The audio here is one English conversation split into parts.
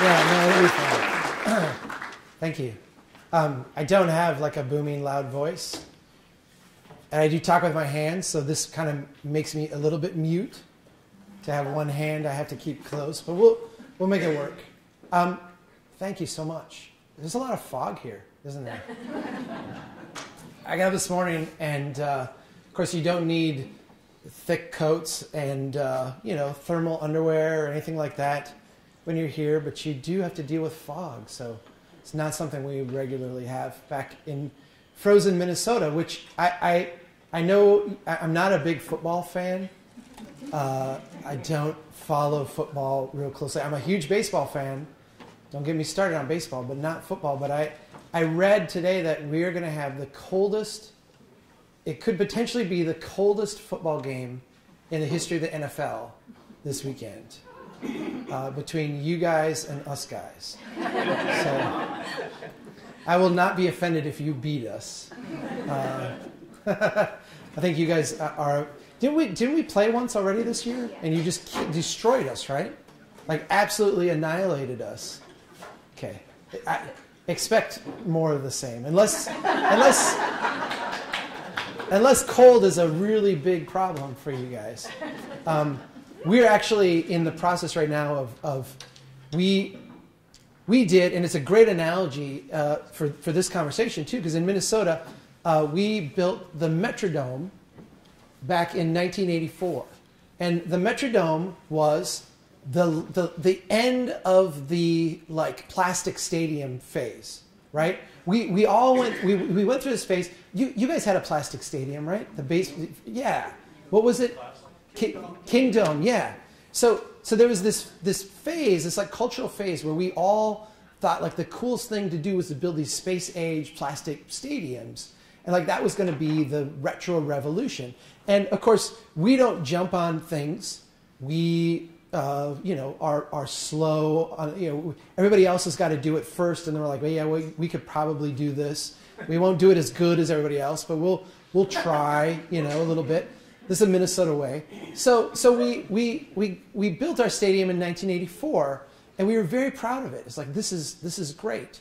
Yeah, no, it'll be fine. Thank you. I don't have like a booming loud voice. And I do talk with my hands, so this kind of makes me a little bit mute. To have one hand I have to keep close, but we'll make it work. Thank you so much. There's a lot of fog here, isn't there? I got up this morning, and of course you don't need thick coats and you know, thermal underwear or anything like that when you're here, but you do have to deal with fog, so it's not something we regularly have back in frozen Minnesota, which I know I'm not a big football fan. I don't follow football real closely. I'm a huge baseball fan. Don't get me started on baseball, but not football. But I read today that we're going to have the coldest, it could potentially be the coldest football game in the history of the NFL this weekend, between you guys and us guys. So I will not be offended if you beat us. I think you guys are... Didn't we play once already this year? And you just destroyed us, right? Like, absolutely annihilated us. Okay. I expect more of the same. Unless cold is a really big problem for you guys. We're actually in the process right now we did, and it's a great analogy for this conversation, too, because in Minnesota, we built the Metrodome back in 1984. And the Metrodome was the end of the like plastic stadium phase, right? We went through this phase. You guys had a plastic stadium, right? The base, yeah. What was it? Kingdome, yeah. So there was this phase, this like cultural phase where we all thought like the coolest thing to do was to build these space age plastic stadiums. And like that was going to be the retro revolution. And of course, we don't jump on things. We, you know, are slow. You know, everybody else has got to do it first, and then we're like, well, yeah, we could probably do this. We won't do it as good as everybody else, but we'll try, you know, a little bit. This is the Minnesota way. So we built our stadium in 1984, and we were very proud of it. It's like this is great.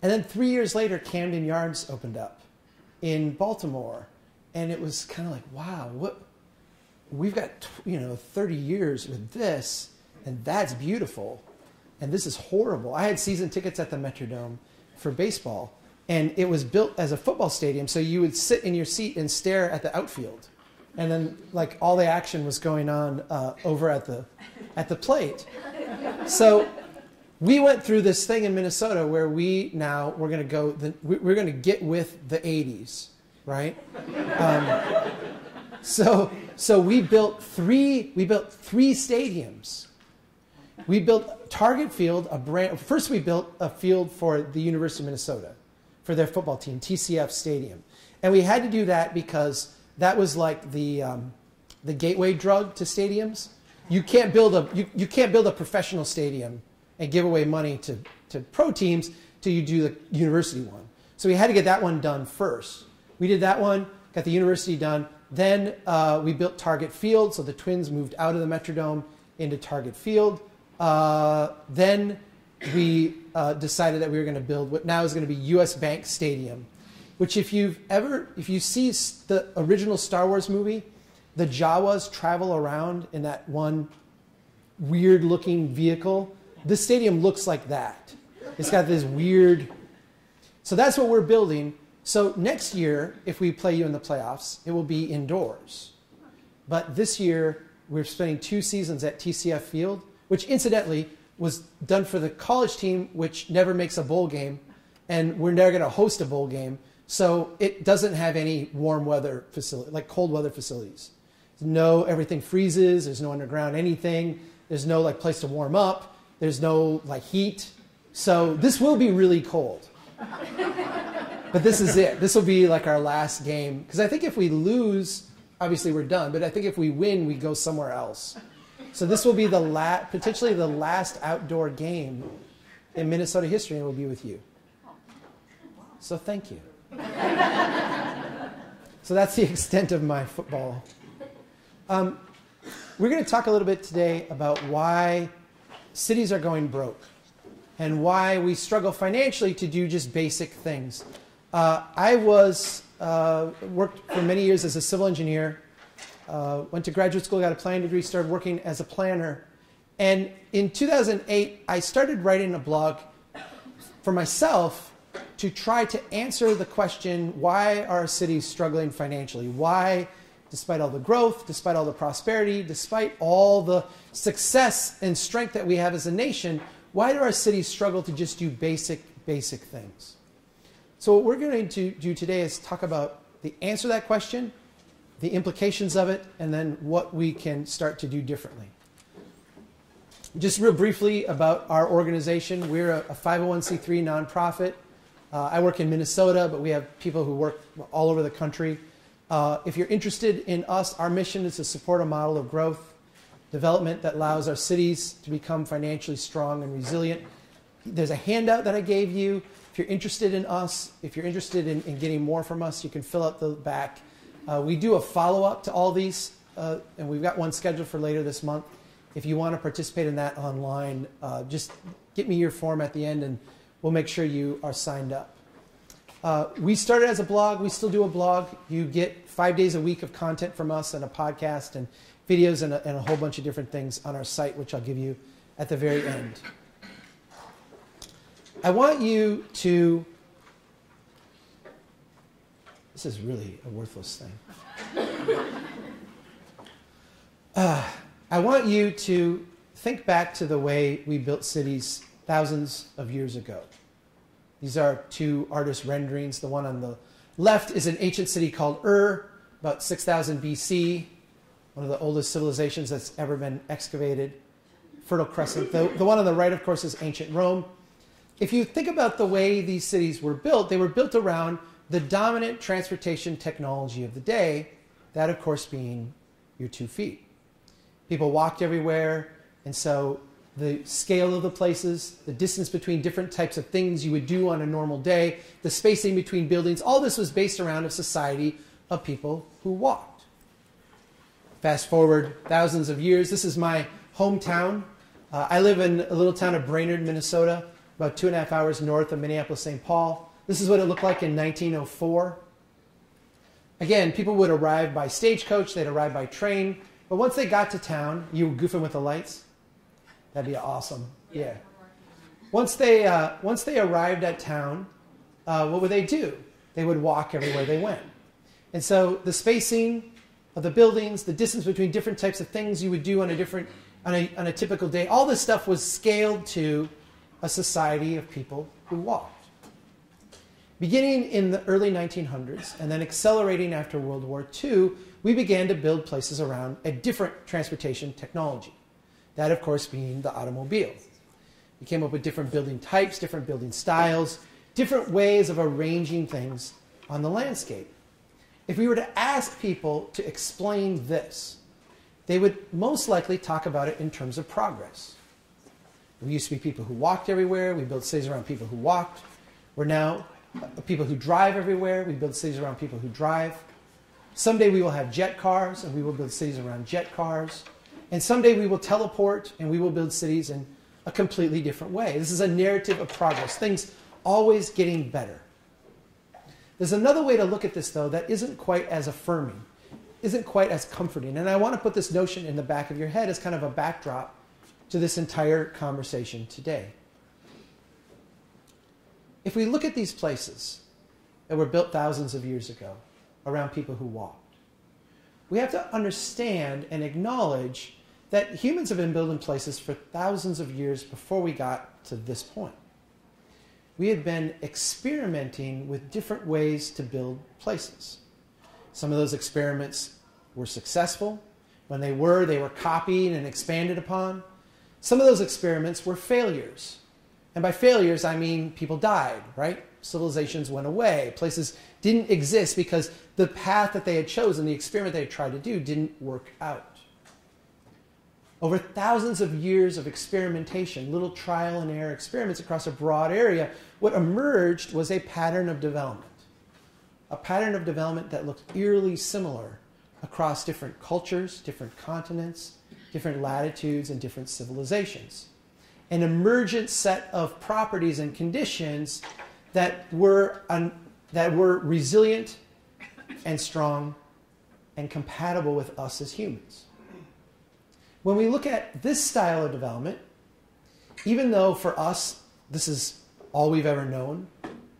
And then 3 years later, Camden Yards opened up in Baltimore, and it was kind of like, wow, what? We've got, you know, 30 years with this, and that's beautiful, and this is horrible. I had season tickets at the Metrodome for baseball, and it was built as a football stadium, so you would sit in your seat and stare at the outfield, and then like all the action was going on over at the plate. So. We went through this thing in Minnesota where we're going to go, we're going to get with the 80s, right? So we built three stadiums. We built Target Field, first we built a field for the University of Minnesota, for their football team, TCF Stadium. And we had to do that because that was like the gateway drug to stadiums. You can't build a professional stadium and give away money to pro teams till you do the university one. So we had to get that one done first. We did that one, got the university done. Then we built Target Field, so the Twins moved out of the Metrodome into Target Field. Then we decided that we were going to build what now is going to be U.S. Bank Stadium, which if you see the original Star Wars movie, the Jawas travel around in that one weird-looking vehicle. This stadium looks like that. It's got this weird... So that's what we're building. So next year, if we play you in the playoffs, it will be indoors. But this year, we're spending 2 seasons at TCF Field, which incidentally was done for the college team, which never makes a bowl game, and we're never going to host a bowl game. So it doesn't have any warm weather facility, like cold weather facilities. No, everything freezes. There's no underground anything. There's no like place to warm up. There's no like heat, so this will be really cold. But this is it. This will be like our last game, because I think if we lose, obviously we're done. But I think if we win, we go somewhere else. So this will be the potentially the last outdoor game in Minnesota history, and it will be with you. So thank you. So that's the extent of my football. We're going to talk a little bit today about why cities are going broke and why we struggle financially to do just basic things. I worked for many years as a civil engineer, went to graduate school, got a planning degree, started working as a planner. And in 2008, I started writing a blog for myself to try to answer the question, why are cities struggling financially? Why, despite all the growth, despite all the prosperity, despite all the success and strength that we have as a nation, why do our cities struggle to just do basic things? So what we're going to do today is talk about the answer to that question, the implications of it, and then what we can start to do differently. Just real briefly about our organization, we're a 501c3 nonprofit. I work in Minnesota, but we have people who work all over the country. If you're interested in us, our mission is to support a model of growth, development that allows our cities to become financially strong and resilient. There's a handout that I gave you. If you're interested in us, if you're interested in getting more from us, you can fill out the back. We do a follow-up to all these, and we've got one scheduled for later this month. If you want to participate in that online, just get me your form at the end, and we'll make sure you are signed up. We started as a blog. We still do a blog. You get 5 days a week of content from us and a podcast and videos and a whole bunch of different things on our site, which I'll give you at the very end. I want you to, this is really a worthless thing. I want you to think back to the way we built cities thousands of years ago. These are two artist renderings. The one on the left is an ancient city called Ur, about 6,000 BC, one of the oldest civilizations that's ever been excavated. Fertile Crescent. The one on the right, of course, is ancient Rome. If you think about the way these cities were built, they were built around the dominant transportation technology of the day, that of course being your 2 feet. People walked everywhere, and so the scale of the places, the distance between different types of things you would do on a normal day, the spacing between buildings, all this was based around a society of people who walked. Fast forward thousands of years. This is my hometown. I live in a little town of Brainerd, Minnesota, about 2.5 hours north of Minneapolis, St. Paul. This is what it looked like in 1904. Again, people would arrive by stagecoach, they'd arrive by train, but once they got to town, you were goofing with the lights? That'd be awesome, yeah. Once they arrived at town, what would they do? They would walk everywhere they went. And so the spacing of the buildings, the distance between different types of things you would do on a typical day, all this stuff was scaled to a society of people who walked. Beginning in the early 1900s and then accelerating after World War II, we began to build places around a different transportation technology. That, of course, being the automobile. We came up with different building types, different building styles, different ways of arranging things on the landscape. If we were to ask people to explain this, they would most likely talk about it in terms of progress. We used to be people who walked everywhere. We built cities around people who walked. We're now people who drive everywhere. We build cities around people who drive. Someday we will have jet cars, and we will build cities around jet cars. And someday we will teleport, and we will build cities in a completely different way. This is a narrative of progress, things always getting better. There's another way to look at this, though, that isn't quite as affirming, isn't quite as comforting. And I want to put this notion in the back of your head as kind of a backdrop to this entire conversation today. If we look at these places that were built thousands of years ago around people who walked, we have to understand and acknowledge that humans have been building places for thousands of years before we got to this point. We had been experimenting with different ways to build places. Some of those experiments were successful. When they were copied and expanded upon. Some of those experiments were failures. And by failures, I mean people died, right? Civilizations went away. Places didn't exist because the path that they had chosen, the experiment they had tried to do, didn't work out. Over thousands of years of experimentation, little trial and error experiments across a broad area, what emerged was a pattern of development. A pattern of development that looked eerily similar across different cultures, different continents, different latitudes, and different civilizations. an emergent set of properties and conditions that were resilient and strong and compatible with us as humans. When we look at this style of development, even though for us this is all we've ever known,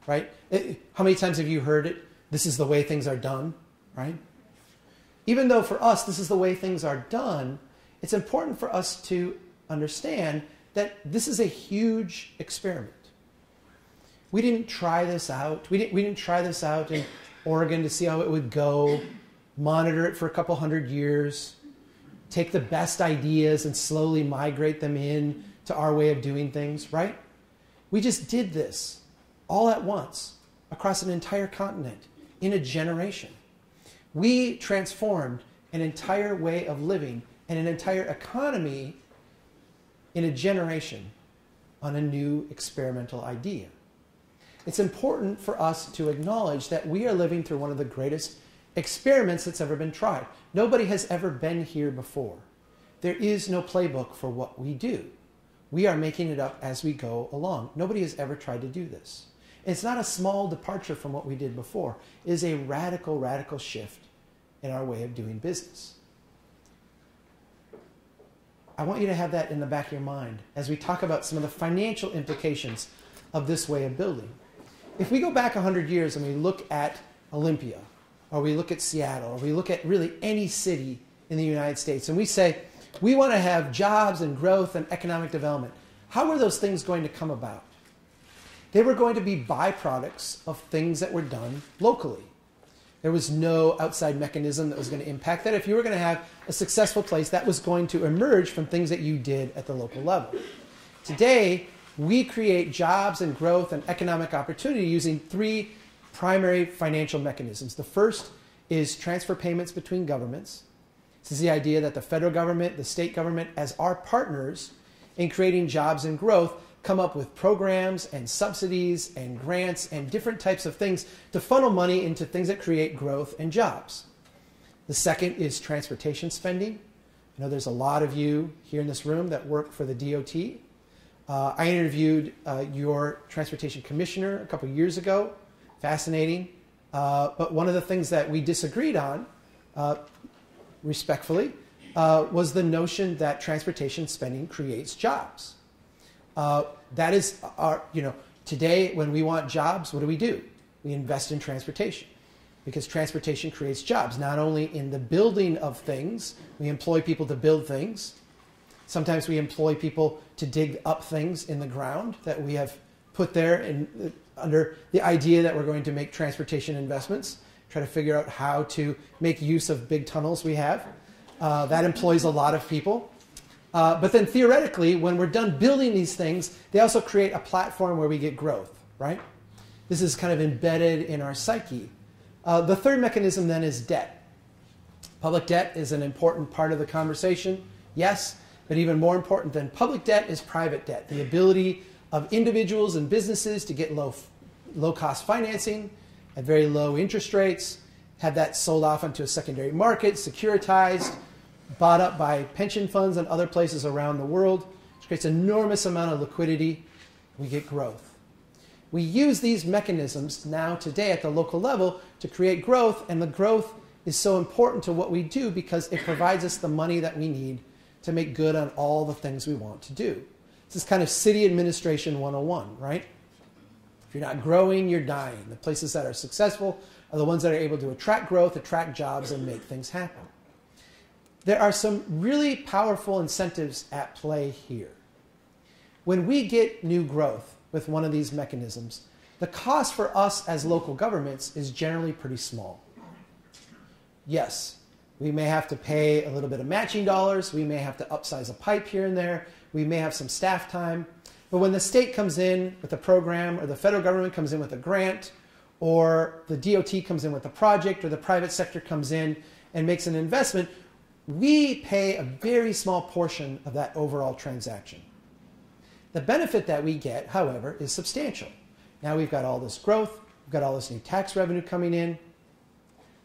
right? How many times have you heard it? This is the way things are done, right? Even though for us this is the way things are done, it's important for us to understand that this is a huge experiment. We didn't try this out. We didn't try this out in Oregon to see how it would go, monitor it for a couple hundred years, take the best ideas and slowly migrate them in to our way of doing things, right? We just did this all at once across an entire continent in a generation. We transformed an entire way of living and an entire economy in a generation on a new experimental idea. It's important for us to acknowledge that we are living through one of the greatest experiments that's ever been tried. Nobody has ever been here before. There is no playbook for what we do. We are making it up as we go along. Nobody has ever tried to do this. It's not a small departure from what we did before. It is a radical, radical shift in our way of doing business. I want you to have that in the back of your mind as we talk about some of the financial implications of this way of building. If we go back 100 years and we look at Olympia, or we look at Seattle, or we look at really any city in the United States, and we say, we want to have jobs and growth and economic development. How were those things going to come about? They were going to be byproducts of things that were done locally. There was no outside mechanism that was going to impact that. If you were going to have a successful place, that was going to emerge from things that you did at the local level. Today, we create jobs and growth and economic opportunity using three primary financial mechanisms. The first is transfer payments between governments. This is the idea that the federal government, the state government, as our partners in creating jobs and growth, come up with programs and subsidies and grants and different types of things to funnel money into things that create growth and jobs. The second is transportation spending. I know there's a lot of you here in this room that work for the DOT. I interviewed your transportation commissioner a couple years ago. Fascinating. But one of the things that we disagreed on, respectfully, was the notion that transportation spending creates jobs. That is our, today when we want jobs, what do? We invest in transportation because transportation creates jobs, not only in the building of things. We employ people to build things. Sometimes we employ people to dig up things in the ground that we have put there and under the idea that we're going to make transportation investments, try to figure out how to make use of big tunnels we have. That employs a lot of people. But then theoretically, when we're done building these things, they also create a platform where we get growth, right? This is kind of embedded in our psyche. The third mechanism then is debt. Public debt is an important part of the conversation, yes. But even more important than public debt is private debt, the ability of individuals and businesses to get low-cost financing at very low interest rates, have that sold off onto a secondary market, securitized, bought up by pension funds and other places around the world, which creates an enormous amount of liquidity. We get growth. We use these mechanisms now today at the local level to create growth, and the growth is so important to what we do because it provides us the money that we need to make good on all the things we want to do. This is kind of city administration 101, right? If you're not growing, you're dying. The places that are successful are the ones that are able to attract growth, attract jobs, and make things happen. There are some really powerful incentives at play here. When we get new growth with one of these mechanisms, the cost for us as local governments is generally pretty small. Yes. We may have to pay a little bit of matching dollars. We may have to upsize a pipe here and there. We may have some staff time. But when the state comes in with a program, or the federal government comes in with a grant, or the DOT comes in with a project, or the private sector comes in and makes an investment, we pay a very small portion of that overall transaction. The benefit that we get, however, is substantial. Now we've got all this growth. We've got all this new tax revenue coming in.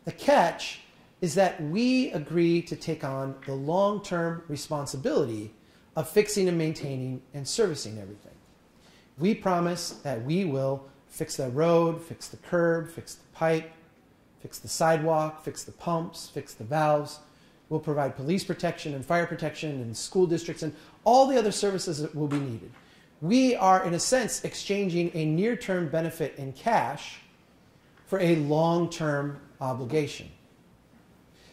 The catch is that we agree to take on the long-term responsibility of fixing and maintaining and servicing everything. We promise that we will fix the road, fix the curb, fix the pipe, fix the sidewalk, fix the pumps, fix the valves. We'll provide police protection and fire protection and school districts and all the other services that will be needed. We are, in a sense, exchanging a near-term benefit in cash for a long-term obligation.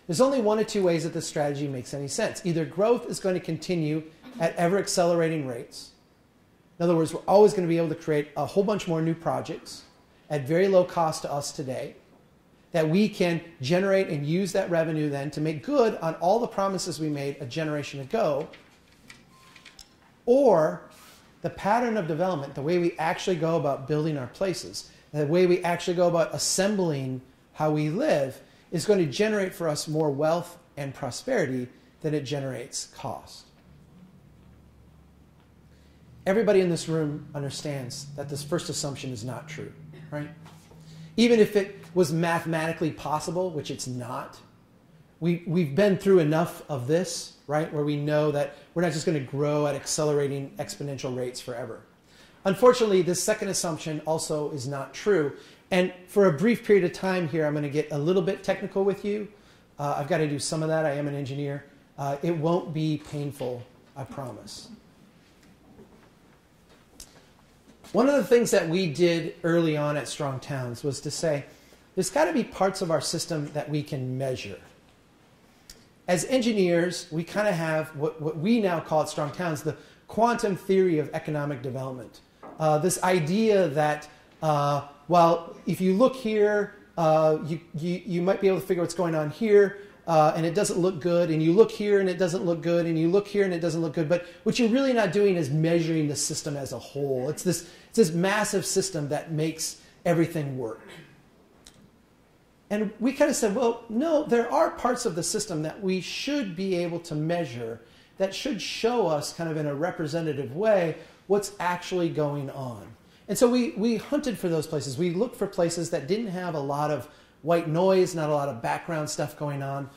There's only one of two ways that this strategy makes any sense. Either growth is going to continue at ever-accelerating rates. In other words, we're always going to be able to create a whole bunch more new projects at very low cost to us today that we can generate and use that revenue then to make good on all the promises we made a generation ago. Or the pattern of development, the way we actually go about building our places, the way we actually go about assembling how we live, is going to generate for us more wealth and prosperity than it generates cost. Everybody in this room understands that this first assumption is not true, right? Even if it was mathematically possible, which it's not, we've been through enough of this, right, where we know that we're not just going to grow at accelerating exponential rates forever. Unfortunately, this second assumption also is not true. And for a brief period of time here, I'm going to get a little bit technical with you. I've got to do some of that. I am an engineer. It won't be painful, I promise. One of the things that we did early on at Strong Towns was to say, there's got to be parts of our system that we can measure. As engineers, we kind of have what we now call at Strong Towns the quantum theory of economic development. This idea that well, if you look here, you might be able to figure what's going on here, and it doesn't look good, and you look here, and it doesn't look good, and you look here, and it doesn't look good. But what you're really not doing is measuring the system as a whole. It's this massive system that makes everything work. And we kind of said, well, no, there are parts of the system that we should be able to measure that should show us kind of in a representative way what's actually going on. And so we hunted for those places. We looked for places that didn't have a lot of white noise, not a lot of background stuff going on,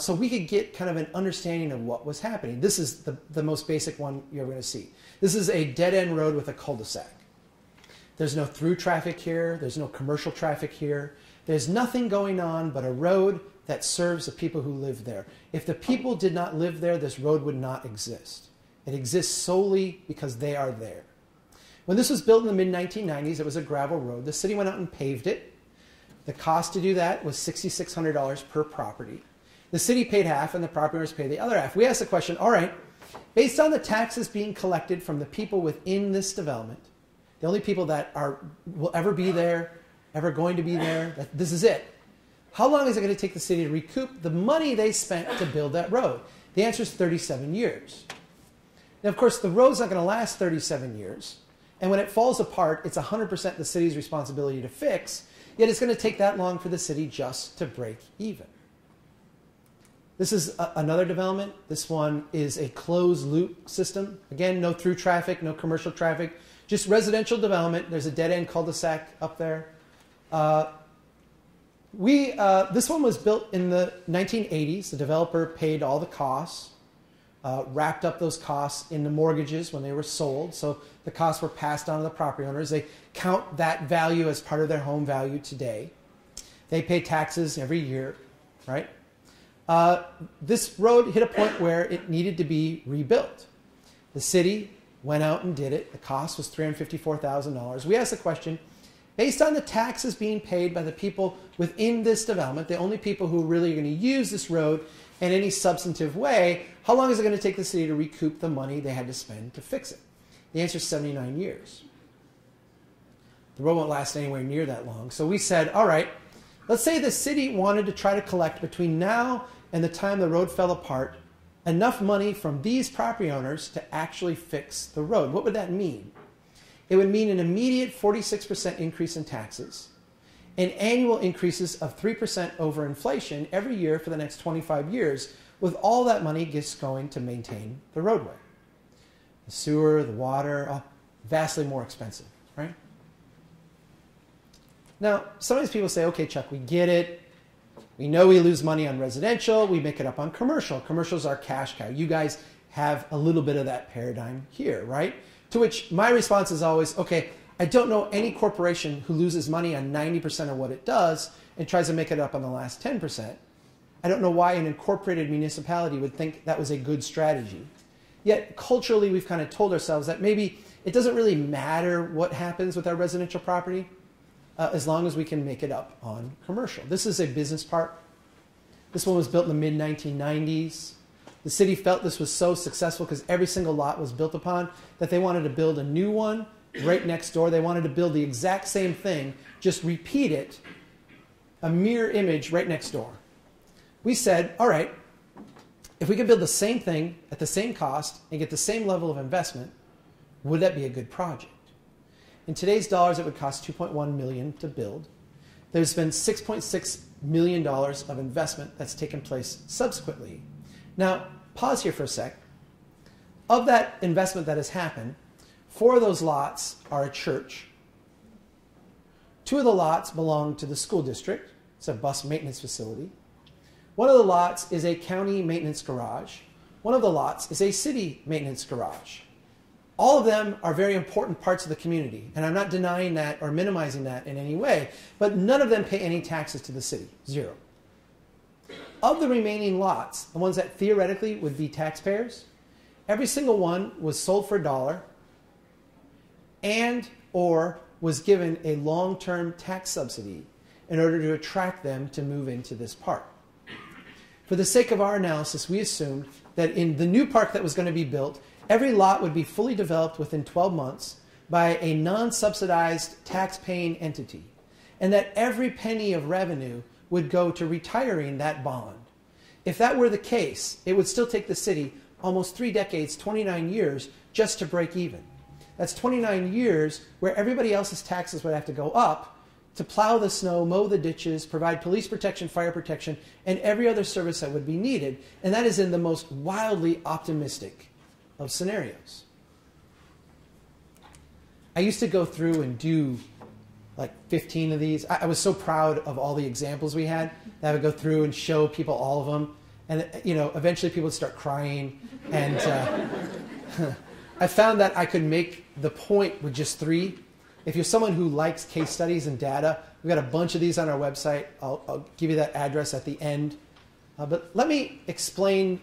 so we could get kind of an understanding of what was happening. This is the most basic one you're going to see. This is a dead-end road with a cul-de-sac. There's no through traffic here. There's no commercial traffic here. There's nothing going on but a road that serves the people who live there. If the people did not live there, this road would not exist. It exists solely because they are there. When this was built in the mid-1990s, it was a gravel road. The city went out and paved it. The cost to do that was $6,600 per property. The city paid half and the property owners paid the other half. We asked the question, all right, based on the taxes being collected from the people within this development, the only people that will ever be there, ever going to be there, this is it. How long is it going to take the city to recoup the money they spent to build that road? The answer is 37 years. Now, of course, the road's not going to last 37 years. And when it falls apart, it's 100% the city's responsibility to fix, yet it's going to take that long for the city just to break even. This is another development. This one is a closed-loop system. Again, no through traffic, no commercial traffic, just residential development. There's a dead-end cul-de-sac up there. This one was built in the 1980s. The developer paid all the costs. Wrapped up those costs in the mortgages when they were sold, so the costs were passed on to the property owners. They count that value as part of their home value today. They pay taxes every year, right? This road hit a point where it needed to be rebuilt. The city went out and did it. The cost was $354,000. We asked the question, based on the taxes being paid by the people within this development, the only people who really are going to use this road in any substantive way, how long is it going to take the city to recoup the money they had to spend to fix it? The answer is 79 years. The road won't last anywhere near that long. So we said, all right, let's say the city wanted to try to collect between now and the time the road fell apart enough money from these property owners to actually fix the road. What would that mean? It would mean an immediate 46% increase in taxes, and annual increases of 3% over inflation every year for the next 25 years, with all that money just going to maintain the roadway. The sewer, the water, vastly more expensive, right? Now, sometimes people say, okay, Chuck, we get it. We know we lose money on residential. We make it up on commercial. Commercial's our cash cow. You guys have a little bit of that paradigm here, right? To which my response is always, okay, I don't know any corporation who loses money on 90% of what it does and tries to make it up on the last 10%. I don't know why an incorporated municipality would think that was a good strategy. Yet culturally, we've kind of told ourselves that maybe it doesn't really matter what happens with our residential property as long as we can make it up on commercial. This is a business park. This one was built in the mid-1990s. The city felt this was so successful because every single lot was built upon that they wanted to build a new one right next door. They wanted to build the exact same thing, just repeat it, a mirror image right next door. We said, all right, if we could build the same thing at the same cost and get the same level of investment, would that be a good project? In today's dollars, it would cost $2.1 million to build. There's been $6.6 million of investment that's taken place subsequently. Now, pause here for a sec. Of that investment that has happened, 4 of those lots are a church. 2 of the lots belong to the school district. It's a bus maintenance facility. 1 of the lots is a county maintenance garage. 1 of the lots is a city maintenance garage. All of them are very important parts of the community, and I'm not denying that or minimizing that in any way, but none of them pay any taxes to the city, 0. Of the remaining lots, the ones that theoretically would be taxpayers, every single one was sold for $1 and or was given a long-term tax subsidy in order to attract them to move into this park. For the sake of our analysis, we assumed that in the new park that was going to be built, every lot would be fully developed within 12 months by a non-subsidized tax-paying entity, and that every penny of revenue would go to retiring that bond. If that were the case, it would still take the city almost 3 decades, 29 years, just to break even. That's 29 years where everybody else's taxes would have to go up to plow the snow, mow the ditches, provide police protection, fire protection, and every other service that would be needed. And that is in the most wildly optimistic of scenarios. I used to go through and do like 15 of these. I was so proud of all the examples we had that I would go through and show people all of them. And you know, eventually people would start crying. And I found that I could make the point with just 3. If you're someone who likes case studies and data, we've got a bunch of these on our website. I'll give you that address at the end. But let me explain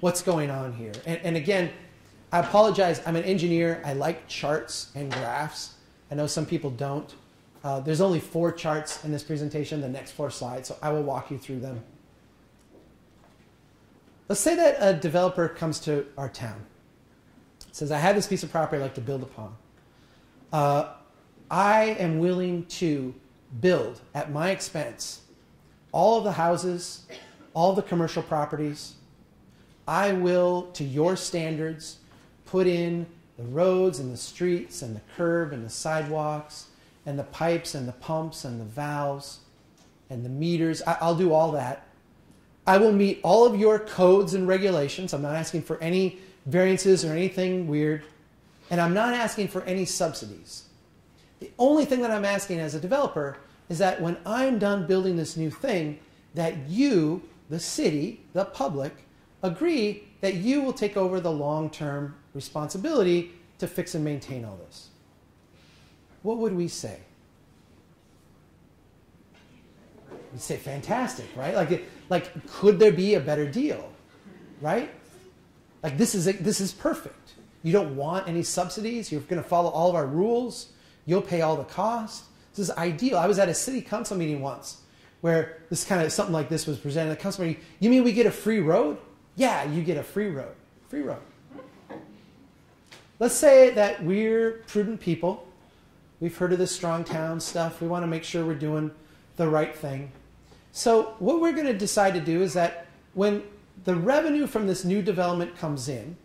what's going on here. And again, I apologize. I'm an engineer. I like charts and graphs. I know some people don't. There's only 4 charts in this presentation, the next 4 slides, so I will walk you through them. Let's say that a developer comes to our town, says, I have this piece of property I'd like to build upon. I am willing to build at my expense all of the houses, all the commercial properties. I will, to your standards, put in the roads and the streets and the curb and the sidewalks and the pipes and the pumps and the valves and the meters. I'll do all that. I will meet all of your codes and regulations. I'm not asking for any variances or anything weird. And I'm not asking for any subsidies. The only thing that I'm asking as a developer is that when I'm done building this new thing, that you, the city, the public, agree that you will take over the long-term responsibility to fix and maintain all this. What would we say? We'd say fantastic, right? Like could there be a better deal, right? Like this is perfect. You don't want any subsidies. You're going to follow all of our rules. You'll pay all the cost. This is ideal. I was at a city council meeting once where this kind of something like this was presented. The council meeting, you mean we get a free road? Yeah, you get a free road. Free road. Let's say that we're prudent people. We've heard of this Strong Towns stuff. We want to make sure we're doing the right thing. So what we're going to decide to do is that when the revenue from this new development comes in,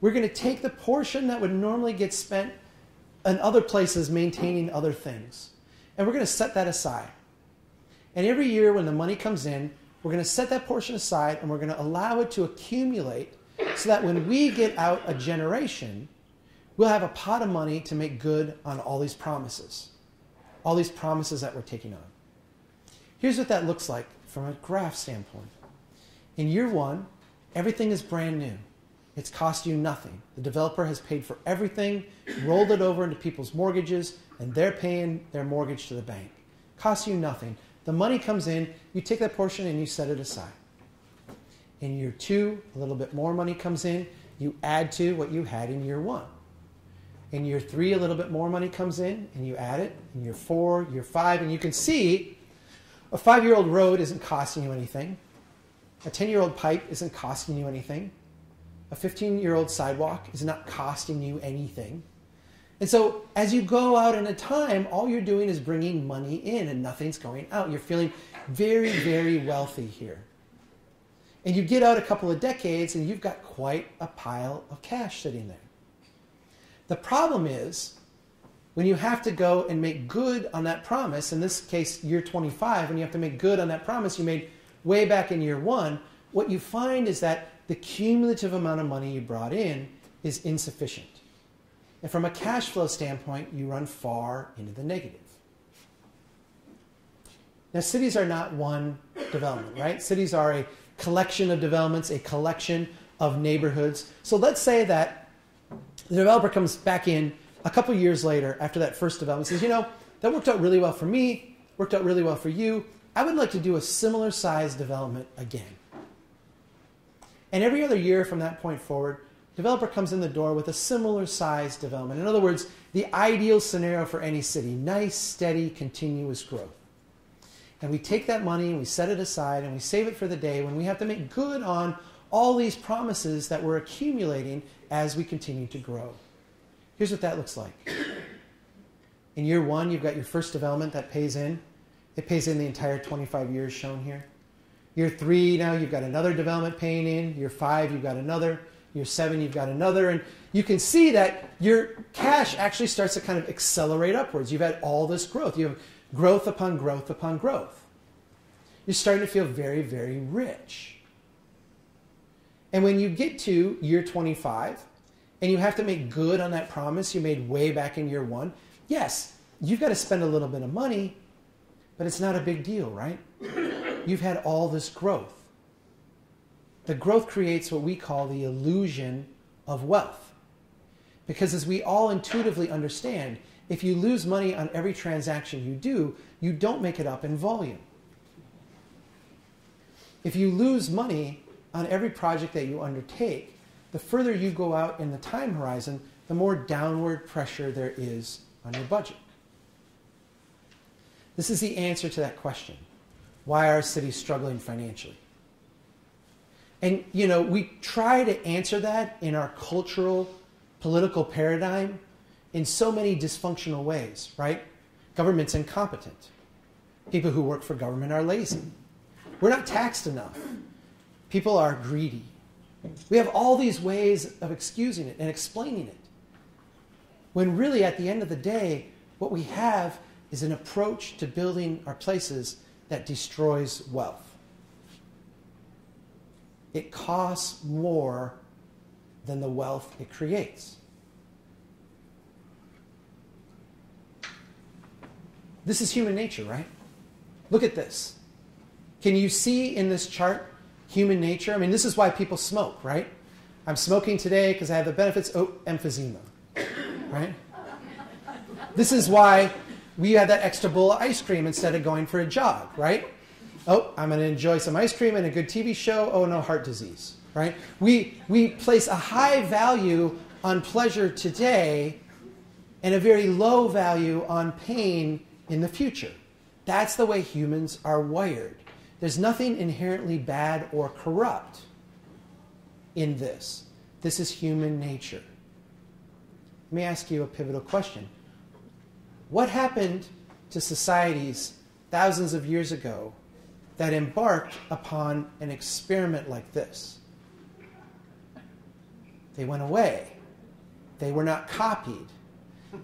we're going to take the portion that would normally get spent in other places maintaining other things, and we're going to set that aside. And every year when the money comes in, we're going to set that portion aside, and we're going to allow it to accumulate so that when we get out a generation, we'll have a pot of money to make good on all these promises that we're taking on. Here's what that looks like from a graph standpoint. In year 1, everything is brand new. It's cost you nothing. The developer has paid for everything, rolled it over into people's mortgages, and they're paying their mortgage to the bank. Costs you nothing. The money comes in, you take that portion and you set it aside. In year two, a little bit more money comes in, you add to what you had in year one. In year three, a little bit more money comes in and you add it. In year four, year five, and you can see a 5-year-old road isn't costing you anything. A 10-year-old pipe isn't costing you anything. A 15-year-old sidewalk is not costing you anything. And so as you go out in a time, all you're doing is bringing money in and nothing's going out. You're feeling very, very wealthy here. And you get out a couple of decades and you've got quite a pile of cash sitting there. The problem is when you have to go and make good on that promise, in this case, year 25, when you have to make good on that promise you made way back in year one, what you find is that the cumulative amount of money you brought in is insufficient. And from a cash flow standpoint, you run far into the negative. Now, cities are not one development, right? Cities are a collection of developments, a collection of neighborhoods. So let's say that the developer comes back in a couple years later after that first development and says, you know, that worked out really well for me, worked out really well for you. I would like to do a similar size development again. And every other year from that point forward, developer comes in the door with a similar size development. In other words, the ideal scenario for any city, nice, steady, continuous growth. And we take that money and we set it aside and we save it for the day when we have to make good on all these promises that we're accumulating as we continue to grow. Here's what that looks like. In year one, you've got your first development that pays in. It pays in the entire 25 years shown here. Year three, now you've got another development paying in. Year five, you've got another. Year seven, you've got another, and you can see that your cash actually starts to kind of accelerate upwards. You've had all this growth. You have growth upon growth upon growth. You're starting to feel very, very rich. And when you get to year 25, and you have to make good on that promise you made way back in year one, yes, you've got to spend a little bit of money, but it's not a big deal, right? You've had all this growth. The growth creates what we call the illusion of wealth. Because as we all intuitively understand, if you lose money on every transaction you don't make it up in volume. If you lose money on every project that you undertake, the further you go out in the time horizon, the more downward pressure there is on your budget. This is the answer to that question. Why are cities struggling financially? And, you know, we try to answer that in our cultural, political paradigm in so many dysfunctional ways, right? Government's incompetent. People who work for government are lazy. We're not taxed enough. People are greedy. We have all these ways of excusing it and explaining it. When really, at the end of the day, what we have is an approach to building our places that destroys wealth. It costs more than the wealth it creates. This is human nature, right? Look at this. Can you see in this chart human nature? I mean, this is why people smoke, right? I'm smoking today because I have the benefits. Oh, emphysema, right? This is why we had that extra bowl of ice cream instead of going for a jog, right? Oh, I'm going to enjoy some ice cream and a good TV show. Oh, no, heart disease, right? We place a high value on pleasure today and a very low value on pain in the future. That's the way humans are wired. There's nothing inherently bad or corrupt in this. This is human nature. Let me ask you a pivotal question. What happened to societies thousands of years ago that embarked upon an experiment like this? They went away. They were not copied.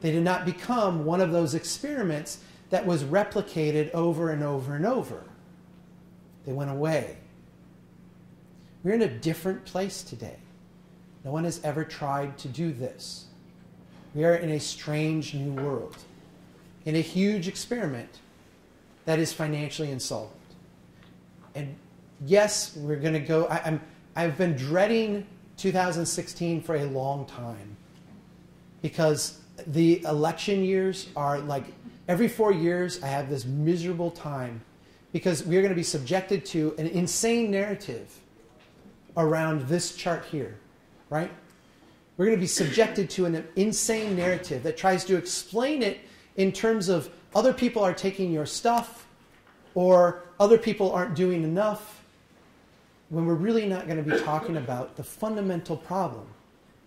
They did not become one of those experiments that was replicated over and over and over. They went away. We're in a different place today. No one has ever tried to do this. We are in a strange new world, in a huge experiment that is financially insolvent. And yes, we're going to go. I've been dreading 2016 for a long time, because the election years are like every 4 years I have this miserable time, because we're going to be subjected to an insane narrative around this chart here, right? We're going to be subjected to an insane narrative that tries to explain it in terms of other people are taking your stuff, or other people aren't doing enough, when we're really not going to be talking about the fundamental problem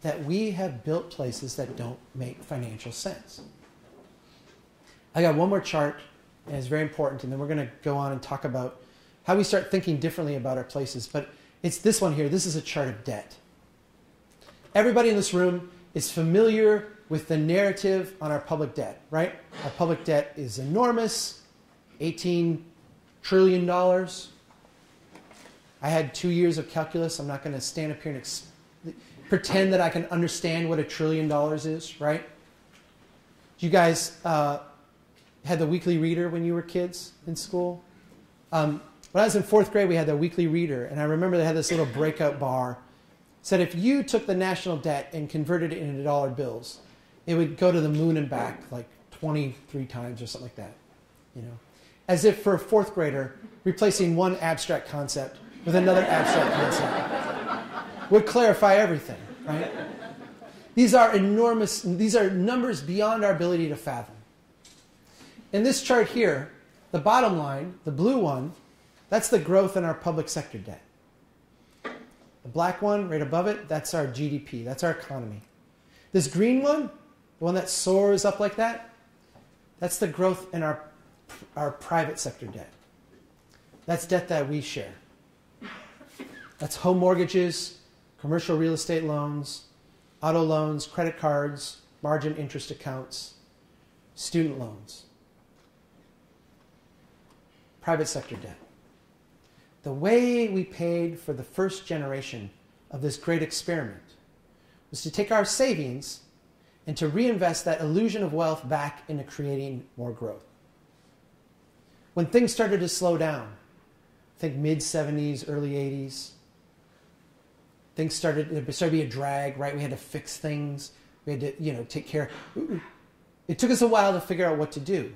that we have built places that don't make financial sense. I got one more chart, and it's very important, and then we're going to go on and talk about how we start thinking differently about our places. But it's this one here. This is a chart of debt. Everybody in this room is familiar with the narrative on our public debt, right? Our public debt is enormous, $18 trillion. I had 2 years of calculus. I'm not going to stand up here and pretend that I can understand what $1 trillion is, right? You guys had the weekly reader when you were kids in school? When I was in fourth grade, we had the weekly reader, and I remember they had this little breakout bar. It said if you took the national debt and converted it into dollar bills, it would go to the moon and back like 23 times or something like that, you know? As if for a fourth grader, replacing one abstract concept with another abstract concept would clarify everything, right? These are enormous, these are numbers beyond our ability to fathom. In this chart here, the bottom line, the blue one, that's the growth in our public sector debt. The black one right above it, that's our GDP, that's our economy. This green one, the one that soars up like that, that's the growth in our private sector debt. That's debt that we share. That's home mortgages, commercial real estate loans, auto loans, credit cards, margin interest accounts, student loans. Private sector debt. The way we paid for the first generation of this great experiment was to take our savings and to reinvest that illusion of wealth back into creating more growth. When things started to slow down, I think mid-70s, early 80s, things started to be a drag, right? We had to fix things. We had to, you know, take care. It took us a while to figure out what to do.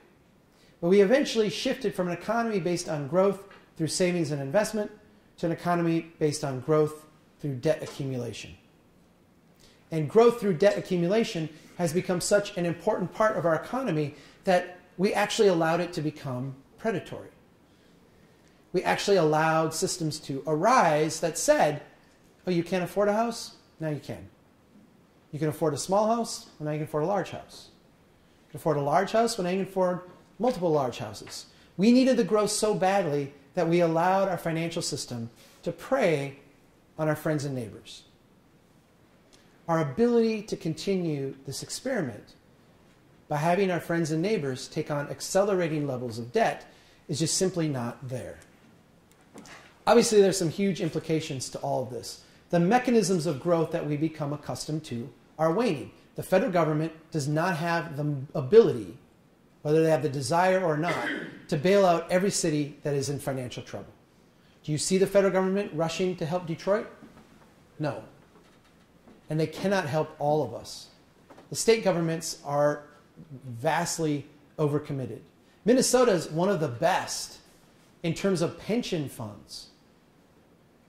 But we eventually shifted from an economy based on growth through savings and investment to an economy based on growth through debt accumulation. And growth through debt accumulation has become such an important part of our economy that we actually allowed it to become predatory. We actually allowed systems to arise that said, oh, you can't afford a house? Now you can. You can afford a small house? Well, now you can afford a large house. You can afford a large house? Well, now you can afford multiple large houses. We needed the growth so badly that we allowed our financial system to prey on our friends and neighbors. Our ability to continue this experiment by having our friends and neighbors take on accelerating levels of debt is just simply not there. Obviously, there's some huge implications to all of this. The mechanisms of growth that we become accustomed to are waning. The federal government does not have the ability, whether they have the desire or not, to bail out every city that is in financial trouble. Do you see the federal government rushing to help Detroit? No. And they cannot help all of us. The state governments are vastly overcommitted. Minnesota is one of the best in terms of pension funds.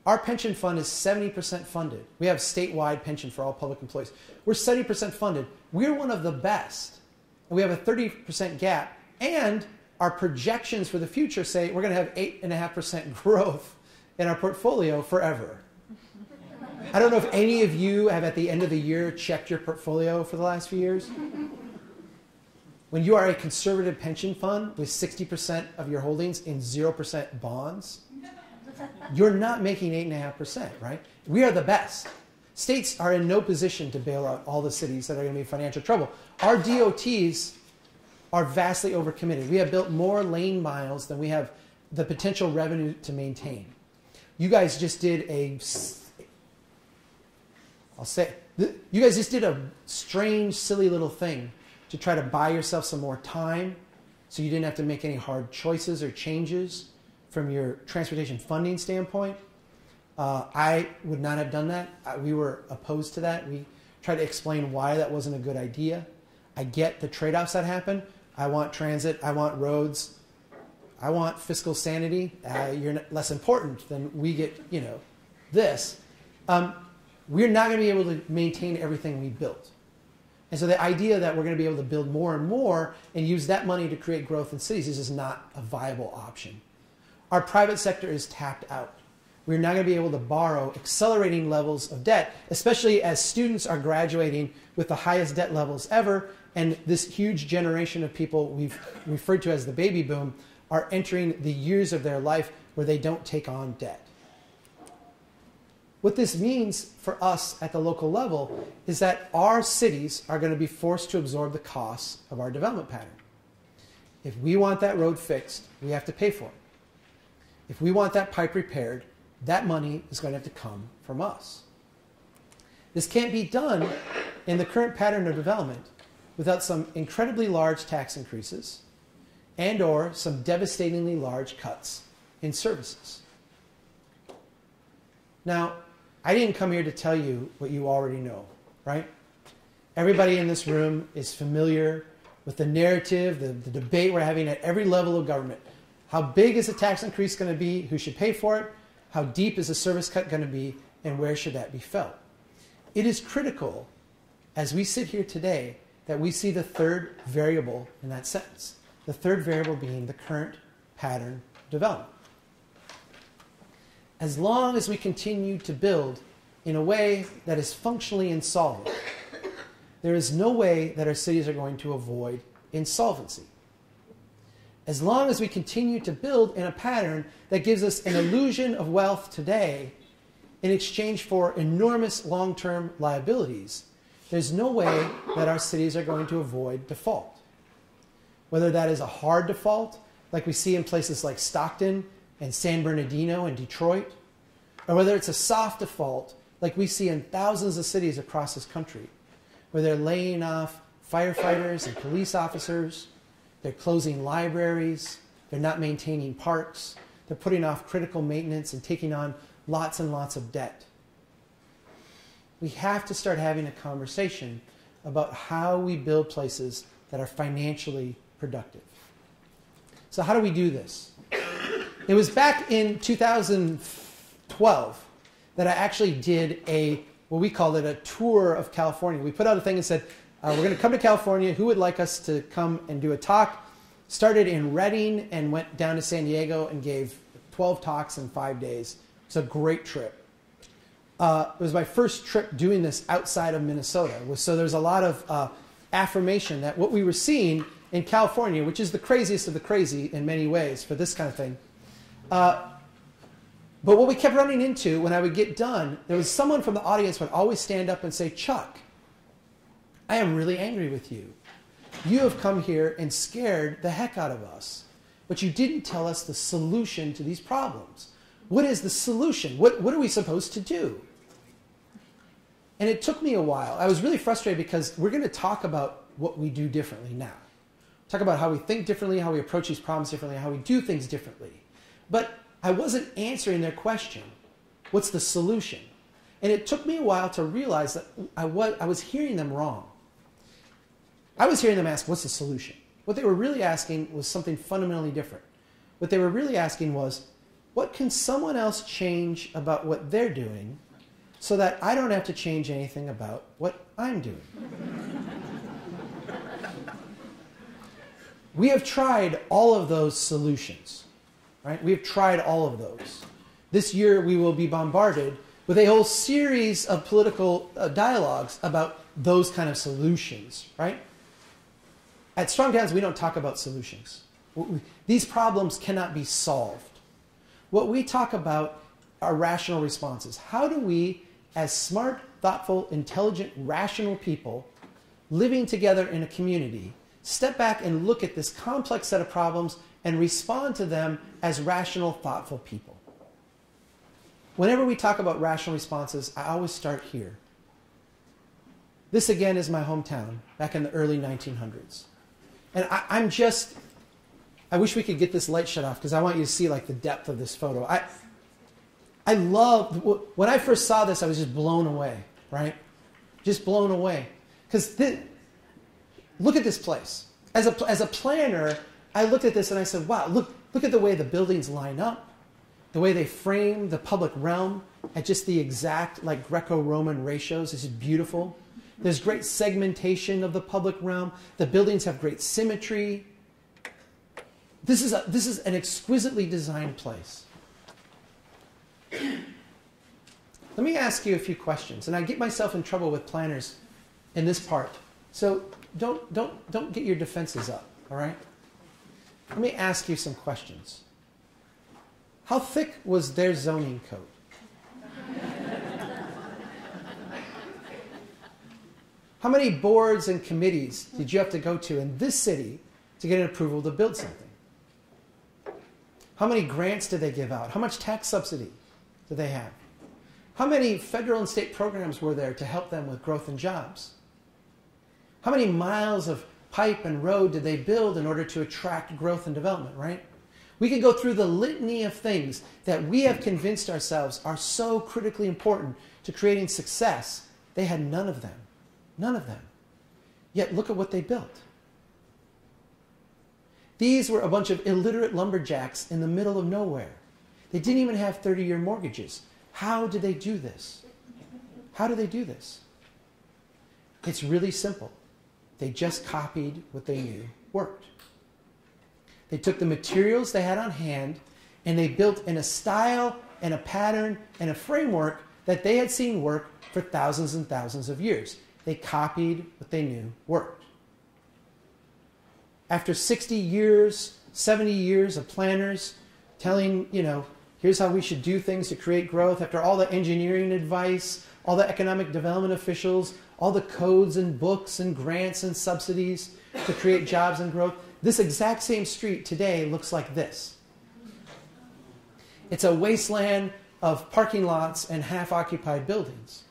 Our pension fund is 70% funded. We have statewide pension for all public employees. We're 70% funded. We're one of the best. And we have a 30% gap. And our projections for the future say we're going to have 8.5% growth in our portfolio forever. I don't know if any of you have at the end of the year checked your portfolio for the last few years. When you are a conservative pension fund with 60% of your holdings in 0% bonds, you're not making 8.5%, right? We are the best. States are in no position to bail out all the cities that are going to be in financial trouble. Our DOTs are vastly overcommitted. We have built more lane miles than we have the potential revenue to maintain. You guys just did a, you guys just did a strange, silly little thing to try to buy yourself some more time so you didn't have to make any hard choices or changes from your transportation funding standpoint. I would not have done that. We were opposed to that. We tried to explain why that wasn't a good idea. I get the trade-offs that happen. I want transit. I want roads. I want fiscal sanity. You're less important than we get, you know, this. We're not going to be able to maintain everything we built. And so the idea that we're going to be able to build more and more and use that money to create growth in cities is just not a viable option. Our private sector is tapped out. We're not going to be able to borrow accelerating levels of debt, especially as students are graduating with the highest debt levels ever, and this huge generation of people we've referred to as the baby boom are entering the years of their life where they don't take on debt. What this means for us at the local level is that our cities are going to be forced to absorb the costs of our development pattern. If we want that road fixed, we have to pay for it. If we want that pipe repaired, that money is going to have to come from us. This can't be done in the current pattern of development without some incredibly large tax increases and/or some devastatingly large cuts in services. Now, I didn't come here to tell you what you already know, right? Everybody in this room is familiar with the narrative, the debate we're having at every level of government. How big is the tax increase going to be? Who should pay for it? How deep is the service cut going to be, and where should that be felt? It is critical, as we sit here today, that we see the third variable in that sentence, the third variable being the current pattern development. As long as we continue to build in a way that is functionally insolvent, there is no way that our cities are going to avoid insolvency. As long as we continue to build in a pattern that gives us an illusion of wealth today in exchange for enormous long-term liabilities, there's no way that our cities are going to avoid default. Whether that is a hard default, like we see in places like Stockton and San Bernardino and Detroit, or whether it's a soft default, like we see in thousands of cities across this country, where they're laying off firefighters and police officers, they're closing libraries, they're not maintaining parks, they're putting off critical maintenance and taking on lots and lots of debt. We have to start having a conversation about how we build places that are financially productive. So how do we do this? It was back in 2012 that I actually did what we called it a tour of California. We put out a thing and said, we're going to come to California. Who would like us to come and do a talk? Started in Redding and went down to San Diego and gave 12 talks in 5 days. It's a great trip. It was my first trip doing this outside of Minnesota. So there's a lot of affirmation that what we were seeing in California, which is the craziest of the crazy in many ways for this kind of thing. But what we kept running into when I would get done, there was someone from the audience would always stand up and say, "Chuck, I am really angry with you. You have come here and scared the heck out of us, but you didn't tell us the solution to these problems. What is the solution? What are we supposed to do?" And it took me a while. I was really frustrated because we're going to talk about what we do differently now. Talk about how we think differently, how we approach these problems differently, how we do things differently. But I wasn't answering their question, what's the solution? And it took me a while to realize that I was hearing them wrong. I was hearing them ask, what's the solution? What they were really asking was something fundamentally different. What they were really asking was, what can someone else change about what they're doing so that I don't have to change anything about what I'm doing? We have tried all of those solutions, right? We have tried all of those. This year we will be bombarded with a whole series of political dialogues about those kind of solutions, right? At Strong Towns, we don't talk about solutions. These problems cannot be solved. What we talk about are rational responses. How do we, as smart, thoughtful, intelligent, rational people living together in a community, step back and look at this complex set of problems and respond to them as rational, thoughtful people? Whenever we talk about rational responses, I always start here. This, again, is my hometown back in the early 1900s. And I wish we could get this light shut off because I want you to see like the depth of this photo. I I love, when I first saw this, I was just blown away, right? Just blown away. Because look at this place. As a planner, I looked at this and I said, wow, look at the way the buildings line up, the way they frame the public realm at just the exact like Greco-Roman ratios. This is beautiful. There's great segmentation of the public realm. The buildings have great symmetry. This is an exquisitely designed place. Let me ask you a few questions, and I get myself in trouble with planners in this part. So don't get your defenses up, all right? Let me ask you some questions. How thick was their zoning code? How many boards and committees did you have to go to in this city to get an approval to build something? How many grants did they give out? How much tax subsidy did they have? How many federal and state programs were there to help them with growth and jobs? How many miles of pipe and road did they build in order to attract growth and development, right? We could go through the litany of things that we have convinced ourselves are so critically important to creating success. They had none of them. None of them. Yet look at what they built. These were a bunch of illiterate lumberjacks in the middle of nowhere. They didn't even have 30-year mortgages. How did they do this? How do they do this? It's really simple. They just copied what they knew worked. They took the materials they had on hand and they built in a style and a pattern and a framework that they had seen work for thousands and thousands of years. They copied what they knew worked. After 60 years, 70 years of planners telling, you know, here's how we should do things to create growth, after all the engineering advice, all the economic development officials, all the codes and books and grants and subsidies to create jobs and growth, this exact same street today looks like this. It's a wasteland of parking lots and half-occupied buildings.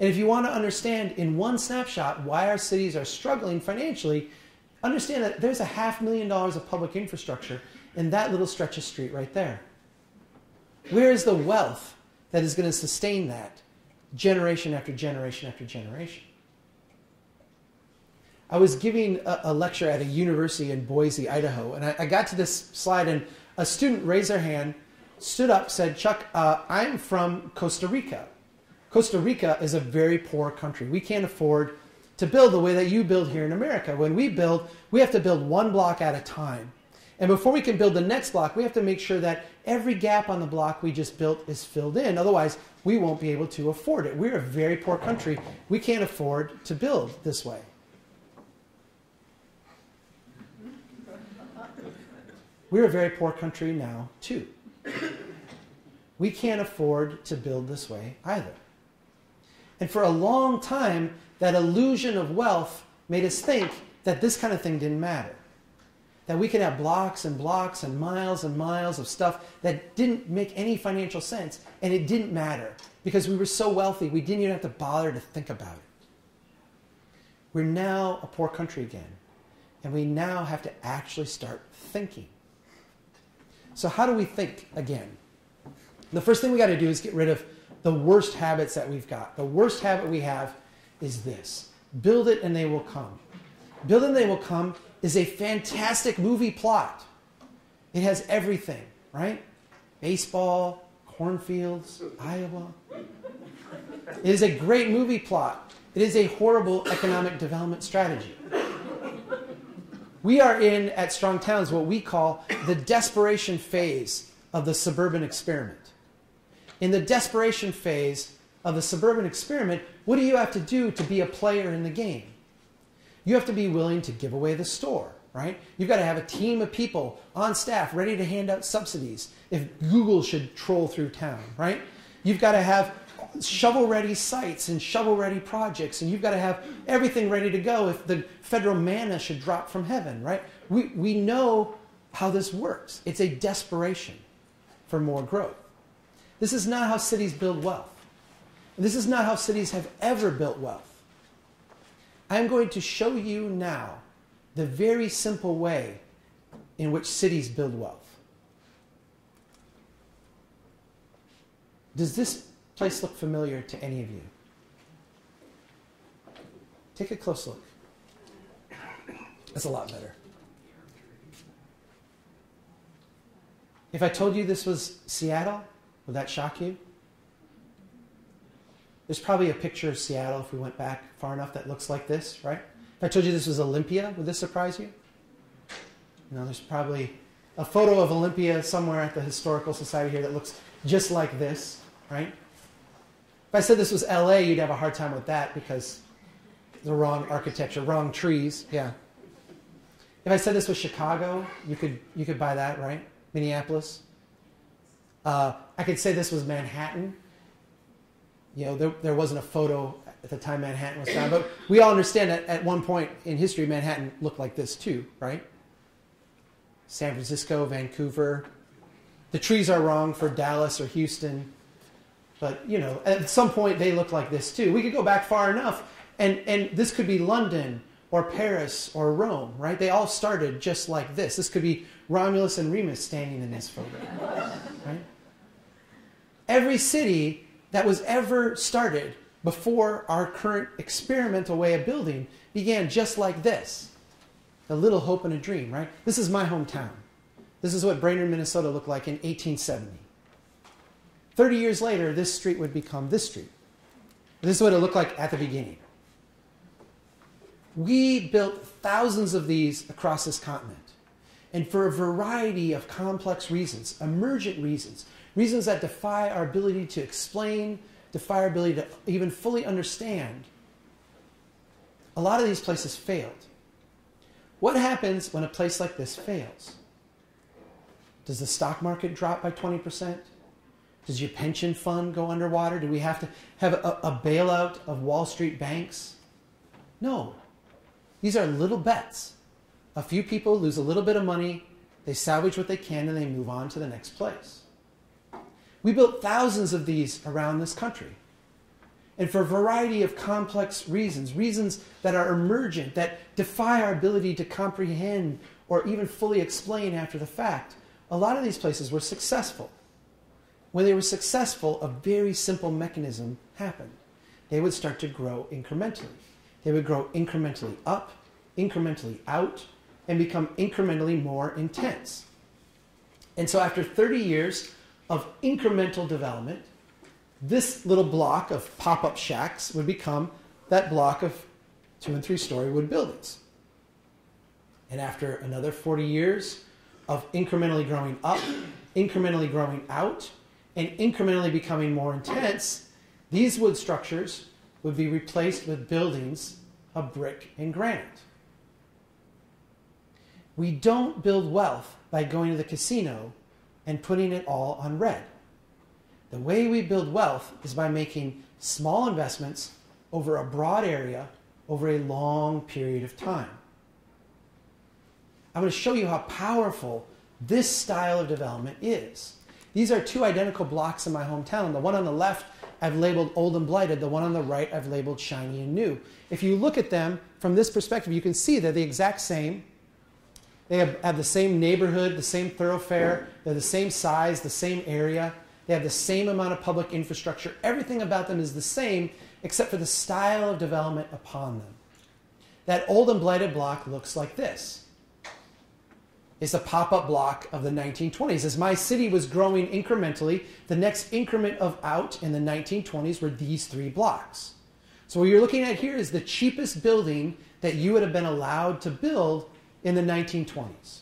And if you want to understand in one snapshot why our cities are struggling financially, understand that there's $500,000 of public infrastructure in that little stretch of street right there. Where is the wealth that is going to sustain that generation after generation after generation? I was giving a lecture at a university in Boise, Idaho, and I got to this slide, and a student raised their hand, stood up, said, Chuck, I'm from Costa Rica. Costa Rica is a very poor country. We can't afford to build the way that you build here in America. When we build, we have to build one block at a time. And before we can build the next block, we have to make sure that every gap on the block we just built is filled in. Otherwise, we won't be able to afford it. We're a very poor country. We can't afford to build this way. We're a very poor country now, too. We can't afford to build this way either. And for a long time, that illusion of wealth made us think that this kind of thing didn't matter. That we could have blocks and blocks and miles of stuff that didn't make any financial sense, and it didn't matter because we were so wealthy we didn't even have to bother to think about it. We're now a poor country again, and we now have to actually start thinking. So how do we think again? The first thing we got to do is get rid of the worst habits that we've got. The worst habit we have is this: build it and they will come. Build it and they will come is a fantastic movie plot. It has everything, right? Baseball, cornfields, Iowa. It is a great movie plot. It is a horrible economic development strategy. We are in, at Strong Towns, what we call the desperation phase of the suburban experiment. In the desperation phase of the suburban experiment, what do you have to do to be a player in the game? You have to be willing to give away the store, right? You've got to have a team of people on staff ready to hand out subsidies if Google should troll through town, right? You've got to have shovel-ready sites and shovel-ready projects, and you've got to have everything ready to go if the federal manna should drop from heaven, right? We know how this works. It's a desperation for more growth. This is not how cities build wealth. And this is not how cities have ever built wealth. I'm going to show you now the very simple way in which cities build wealth. Does this place look familiar to any of you? Take a close look. That's a lot better. If I told you this was Seattle, would that shock you? There's probably a picture of Seattle, if we went back far enough, that looks like this, right? If I told you this was Olympia, would this surprise you? No, there's probably a photo of Olympia somewhere at the Historical Society here that looks just like this, right? If I said this was LA, you'd have a hard time with that because the wrong architecture, wrong trees, yeah. If I said this was Chicago, you could buy that, right? Minneapolis. I could say this was Manhattan. You know, there wasn't a photo at the time Manhattan was found, but we all understand that at one point in history, Manhattan looked like this too, right? San Francisco, Vancouver. The trees are wrong for Dallas or Houston, but you know, at some point they look like this too. We could go back far enough, and this could be London or Paris or Rome, right? They all started just like this. This could be Romulus and Remus standing in this photo, right? Every city that was ever started before our current experimental way of building began just like this. A little hope and a dream, right? This is my hometown. This is what Brainerd, Minnesota looked like in 1870. 30 years later, this street would become this street. This is what it looked like at the beginning. We built thousands of these across this continent. And for a variety of complex reasons, emergent reasons, reasons that defy our ability to explain, defy our ability to even fully understand, a lot of these places failed. What happens when a place like this fails? Does the stock market drop by 20%? Does your pension fund go underwater? Do we have to have a bailout of Wall Street banks? No. These are little bets. A few people lose a little bit of money, they salvage what they can, and they move on to the next place. We built thousands of these around this country. And for a variety of complex reasons, reasons that are emergent, that defy our ability to comprehend or even fully explain after the fact, a lot of these places were successful. When they were successful, a very simple mechanism happened. They would start to grow incrementally. They would grow incrementally up, incrementally out, and become incrementally more intense. And so after 30 years of incremental development, this little block of pop-up shacks would become that block of 2- and 3-story wood buildings. And after another 40 years of incrementally growing up, incrementally growing out, and incrementally becoming more intense, these wood structures would be replaced with buildings of brick and granite. We don't build wealth by going to the casino and putting it all on red. The way we build wealth is by making small investments over a broad area over a long period of time. I'm going to show you how powerful this style of development is. These are two identical blocks in my hometown. The one on the left I've labeled old and blighted. The one on the right I've labeled shiny and new. If you look at them from this perspective, you can see they're the exact same. They have the same neighborhood, the same thoroughfare. They're the same size, the same area. They have the same amount of public infrastructure. Everything about them is the same except for the style of development upon them. That old and blighted block looks like this. It's a pop-up block of the 1920s. As my city was growing incrementally, the next increment of out in the 1920s were these three blocks. So what you're looking at here is the cheapest building that you would have been allowed to build in the 1920s.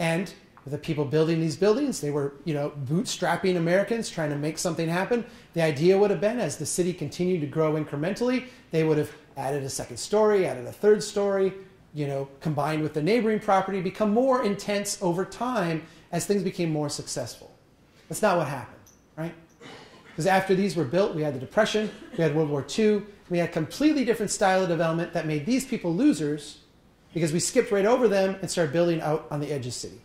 And the people building these buildings, they were, you know, bootstrapping Americans trying to make something happen. The idea would have been, as the city continued to grow incrementally, they would have added a second story, added a third story, you know, combined with the neighboring property, become more intense over time as things became more successful. That's not what happened, right? Because after these were built, we had the Depression, we had World War II, we had a completely different style of development that made these people losers because we skipped right over them and started building out on the edge of the city.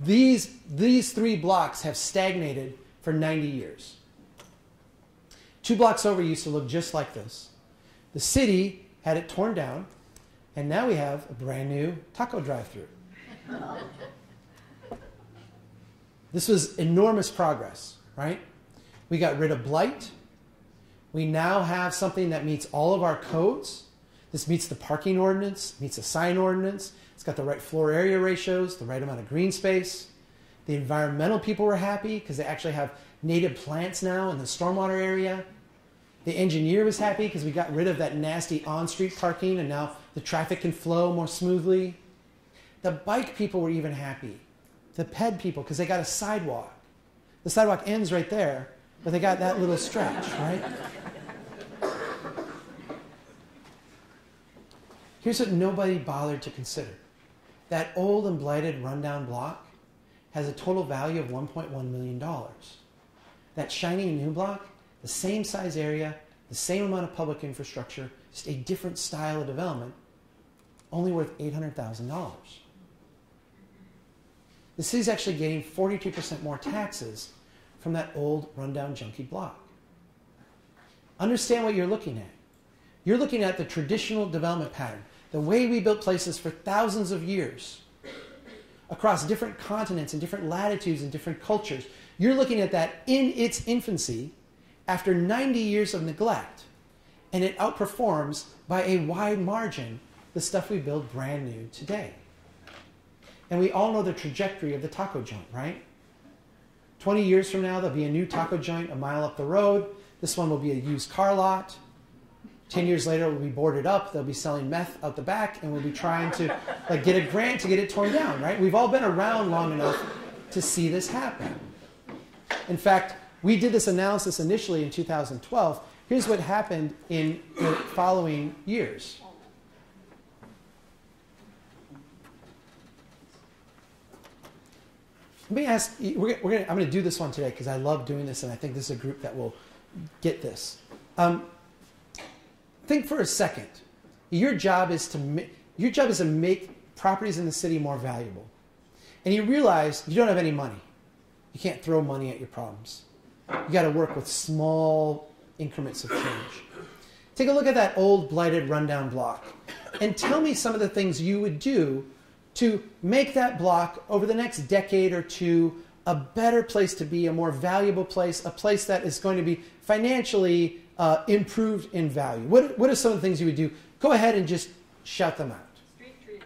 These three blocks have stagnated for 90 years. Two blocks over used to look just like this. The city had it torn down, and now we have a brand new taco drive-through. This was enormous progress, right? We got rid of blight. We now have something that meets all of our codes. This meets the parking ordinance, meets the sign ordinance. It's got the right floor area ratios, the right amount of green space. The environmental people were happy because they actually have native plants now in the stormwater area. The engineer was happy because we got rid of that nasty on-street parking and now the traffic can flow more smoothly. The bike people were even happy. The ped people, because they got a sidewalk. The sidewalk ends right there, but they got that little stretch, right? Here's what nobody bothered to consider. That old and blighted rundown block has a total value of $1.1 million. That shiny new block, the same size area, the same amount of public infrastructure, just a different style of development, only worth $800,000. The city's actually getting 42% more taxes from that old, rundown, junky block. Understand what you're looking at. You're looking at the traditional development pattern, the way we built places for thousands of years across different continents and different latitudes and different cultures. You're looking at that in its infancy after 90 years of neglect, and it outperforms by a wide margin the stuff we build brand new today. And we all know the trajectory of the taco joint, right? 20 years from now, there'll be a new taco joint a mile up the road. This one will be a used car lot. 10 years later, it will be boarded up. They'll be selling meth out the back, and we'll be trying to get a grant to get it torn down, right? We've all been around long enough to see this happen. In fact, we did this analysis initially in 2012. Here's what happened in the following years. Let me ask, I'm going to do this one today because I love doing this and I think this is a group that will get this. Think for a second. Your job is to make properties in the city more valuable. And you realize you don't have any money. You can't throw money at your problems. You got to work with small increments of change. Take a look at that old, blighted, rundown block and tell me some of the things you would do to make that block over the next decade or two a better place to be, a more valuable place, a place that is going to be financially improved in value. What are some of the things you would do? Go ahead and just shout them out. Street trees.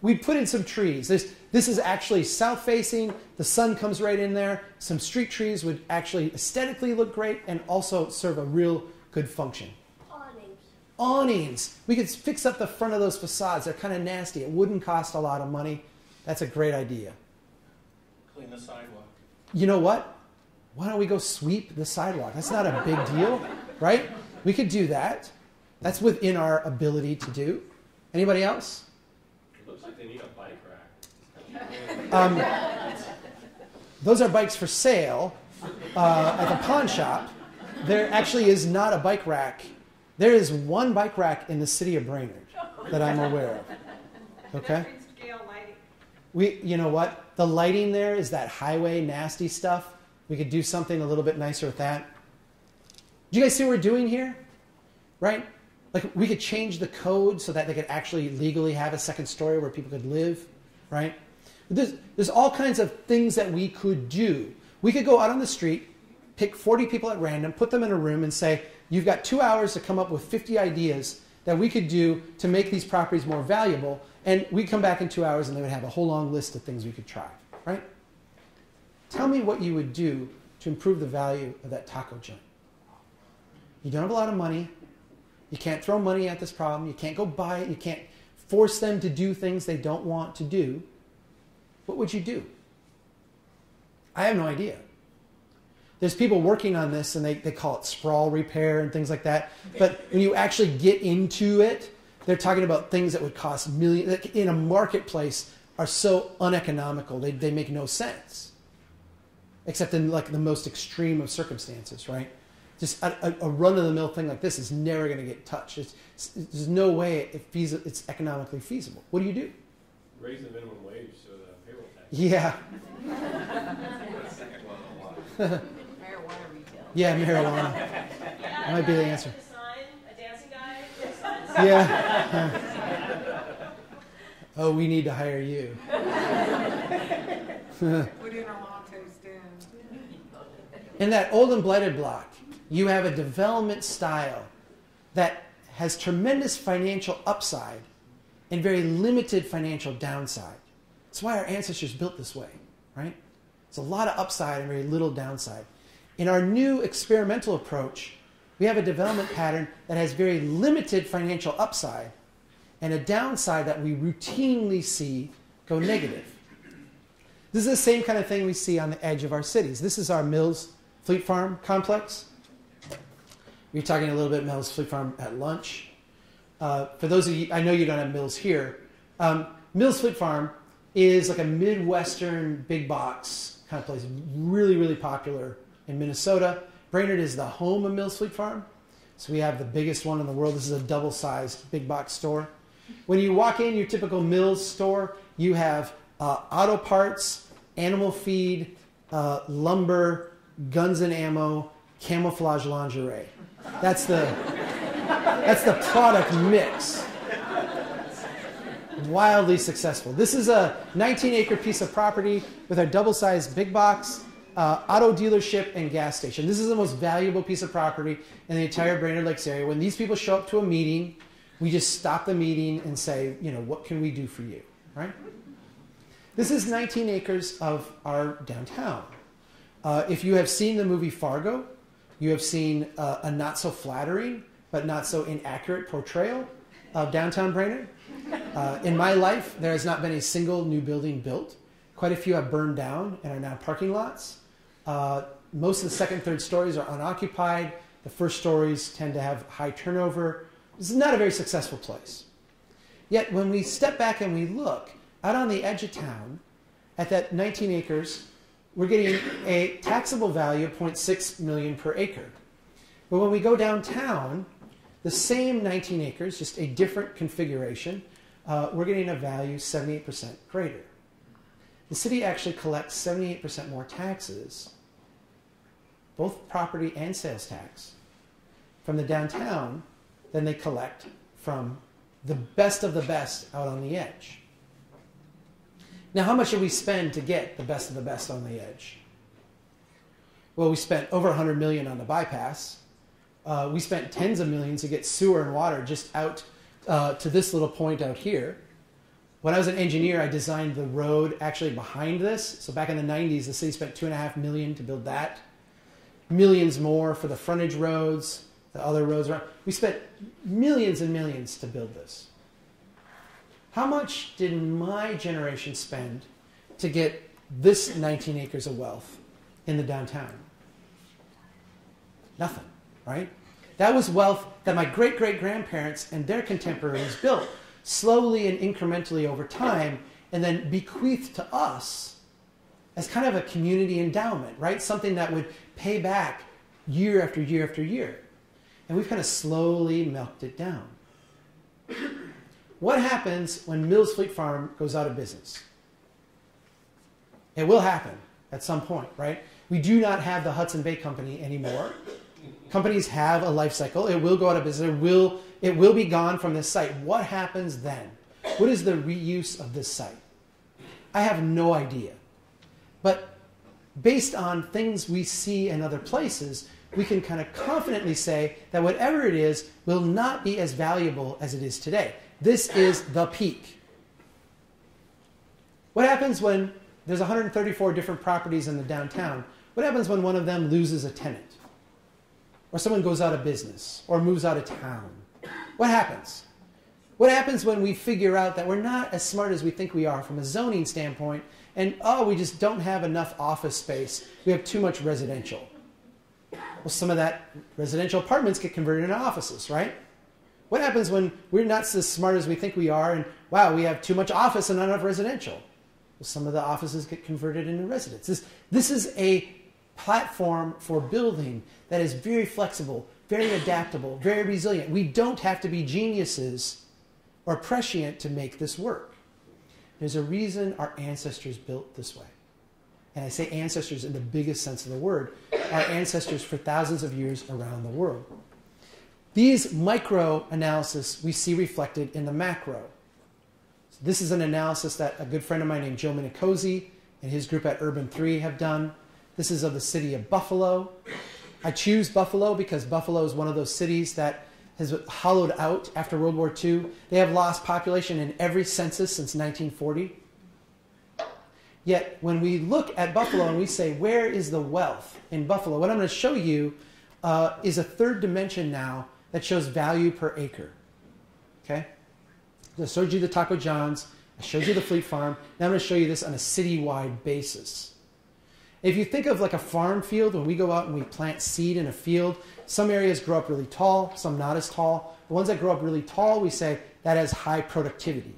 We put in some trees. This is actually south-facing. The sun comes right in there. Some street trees would actually aesthetically look great and also serve a real good function. Awnings. We could fix up the front of those facades. They're kind of nasty. It wouldn't cost a lot of money. That's a great idea. Clean the sidewalk. You know what? Why don't we go sweep the sidewalk? That's not a big deal, right? We could do that. That's within our ability to do. Anybody else? It looks like they need a bike rack. Those are bikes for sale at the pawn shop. There actually is not a bike rack. There is one bike rack in the city of Brainerd that I'm aware of. Okay? You know what? The lighting there is that highway nasty stuff. We could do something a little bit nicer with that. Do you guys see what we're doing here? Right? Like, we could change the code so that they could actually legally have a second story where people could live, right? There's all kinds of things that we could do. We could go out on the street, pick 40 people at random, put them in a room and say, you've got 2 hours to come up with 50 ideas that we could do to make these properties more valuable, and we'd come back in 2 hours and they would have a whole long list of things we could try, right? Tell me what you would do to improve the value of that taco joint. You don't have a lot of money. You can't throw money at this problem. You can't go buy it. You can't force them to do things they don't want to do. What would you do? I have no idea. There's people working on this, and they call it sprawl repair and things like that. But when you actually get into it, they're talking about things that would cost millions, that in a marketplace are so uneconomical. They make no sense, except in like the most extreme of circumstances, right? Just a run-of-the-mill thing like this is never going to get touched. There's no way it's economically feasible. What do you do? Raise the minimum wage so the payroll tax. Yeah. Marijuana retail. Yeah, marijuana. That might be the answer. Yeah. Oh, we need to hire you. Put in our lattes down. In that old and blighted block, you have a development style that has tremendous financial upside and very limited financial downside. That's why our ancestors built this way, right? It's a lot of upside and very little downside. In our new experimental approach, we have a development pattern that has very limited financial upside and a downside that we routinely see go negative. This is the same kind of thing we see on the edge of our cities. This is our Mills Fleet Farm complex. We were talking a little bit about Mills Fleet Farm at lunch. For those of you, I know you don't have Mills here. Mills Fleet Farm is like a Midwestern big box kind of place, really, really popular in Minnesota. Brainerd is the home of Mills Fleet Farm. So we have the biggest one in the world. This is a double-sized big box store. When you walk in your typical Mills store, you have auto parts, animal feed, lumber, guns and ammo, camouflage lingerie. That's the product mix. Wildly successful. This is a 19-acre piece of property with our double-sized big box, auto dealership, and gas station. This is the most valuable piece of property in the entire Brainerd Lakes area. When these people show up to a meeting, we just stop the meeting and say, you know, what can we do for you, right? This is 19 acres of our downtown. If you have seen the movie Fargo, you have seen a not-so-flattering but not-so-inaccurate portrayal of downtown Brainerd. In my life, there has not been a single new building built. Quite a few have burned down and are now parking lots. Most of the second and third stories are unoccupied. The first stories tend to have high turnover. This is not a very successful place. Yet when we step back and we look out on the edge of town at that 19 acres, we're getting a taxable value of $0.6 million per acre. But when we go downtown, the same 19 acres, just a different configuration, we're getting a value 78% greater. The city actually collects 78% more taxes, both property and sales tax, from the downtown than they collect from the best of the best out on the edge. Now, how much did we spend to get the best of the best on the edge? Well, we spent over $100 million on the bypass. We spent tens of millions to get sewer and water just out to this little point out here. When I was an engineer, I designed the road actually behind this. So back in the 90s, the city spent $2.5 million to build that. Millions more for the frontage roads, the other roads around. We spent millions and millions to build this. How much did my generation spend to get this 19 acres of wealth in the downtown? Nothing, right? That was wealth that my great-great-grandparents and their contemporaries built slowly and incrementally over time and then bequeathed to us as kind of a community endowment, right? Something that would pay back year after year after year. And we've kind of slowly milked it down. What happens when Mills Fleet Farm goes out of business? It will happen at some point, right? We do not have the Hudson Bay Company anymore. Companies have a life cycle. It will go out of business. It will be gone from this site. What happens then? What is the reuse of this site? I have no idea. But based on things we see in other places, we can kind of confidently say that whatever it is will not be as valuable as it is today. This is the peak. What happens when there's 134 different properties in the downtown? What happens when one of them loses a tenant? Or someone goes out of business? Or moves out of town? What happens? What happens when we figure out that we're not as smart as we think we are from a zoning standpoint, and oh, we just don't have enough office space. We have too much residential. Well, some of that residential apartments get converted into offices, right? What happens when we're not as smart as we think we are and, wow, we have too much office and not enough residential? Well, some of the offices get converted into residences. This is a platform for building that is very flexible, very adaptable, very resilient. We don't have to be geniuses or prescient to make this work. There's a reason our ancestors built this way. And I say ancestors in the biggest sense of the word. Our ancestors for thousands of years around the world. These micro analysis we see reflected in the macro. So this is an analysis that a good friend of mine named Joe Minicozzi and his group at Urban 3 have done. This is of the city of Buffalo. I choose Buffalo because Buffalo is one of those cities that has hollowed out after World War II. They have lost population in every census since 1940. Yet, when we look at Buffalo and we say, where is the wealth in Buffalo? What I'm going to show you is a third dimension now that shows value per acre. Okay? I showed you the Taco John's. I showed you the Fleet Farm. Now I'm going to show you this on a citywide basis. If you think of like a farm field, when we go out and we plant seed in a field, some areas grow up really tall, some not as tall. The ones that grow up really tall, we say that has high productivity.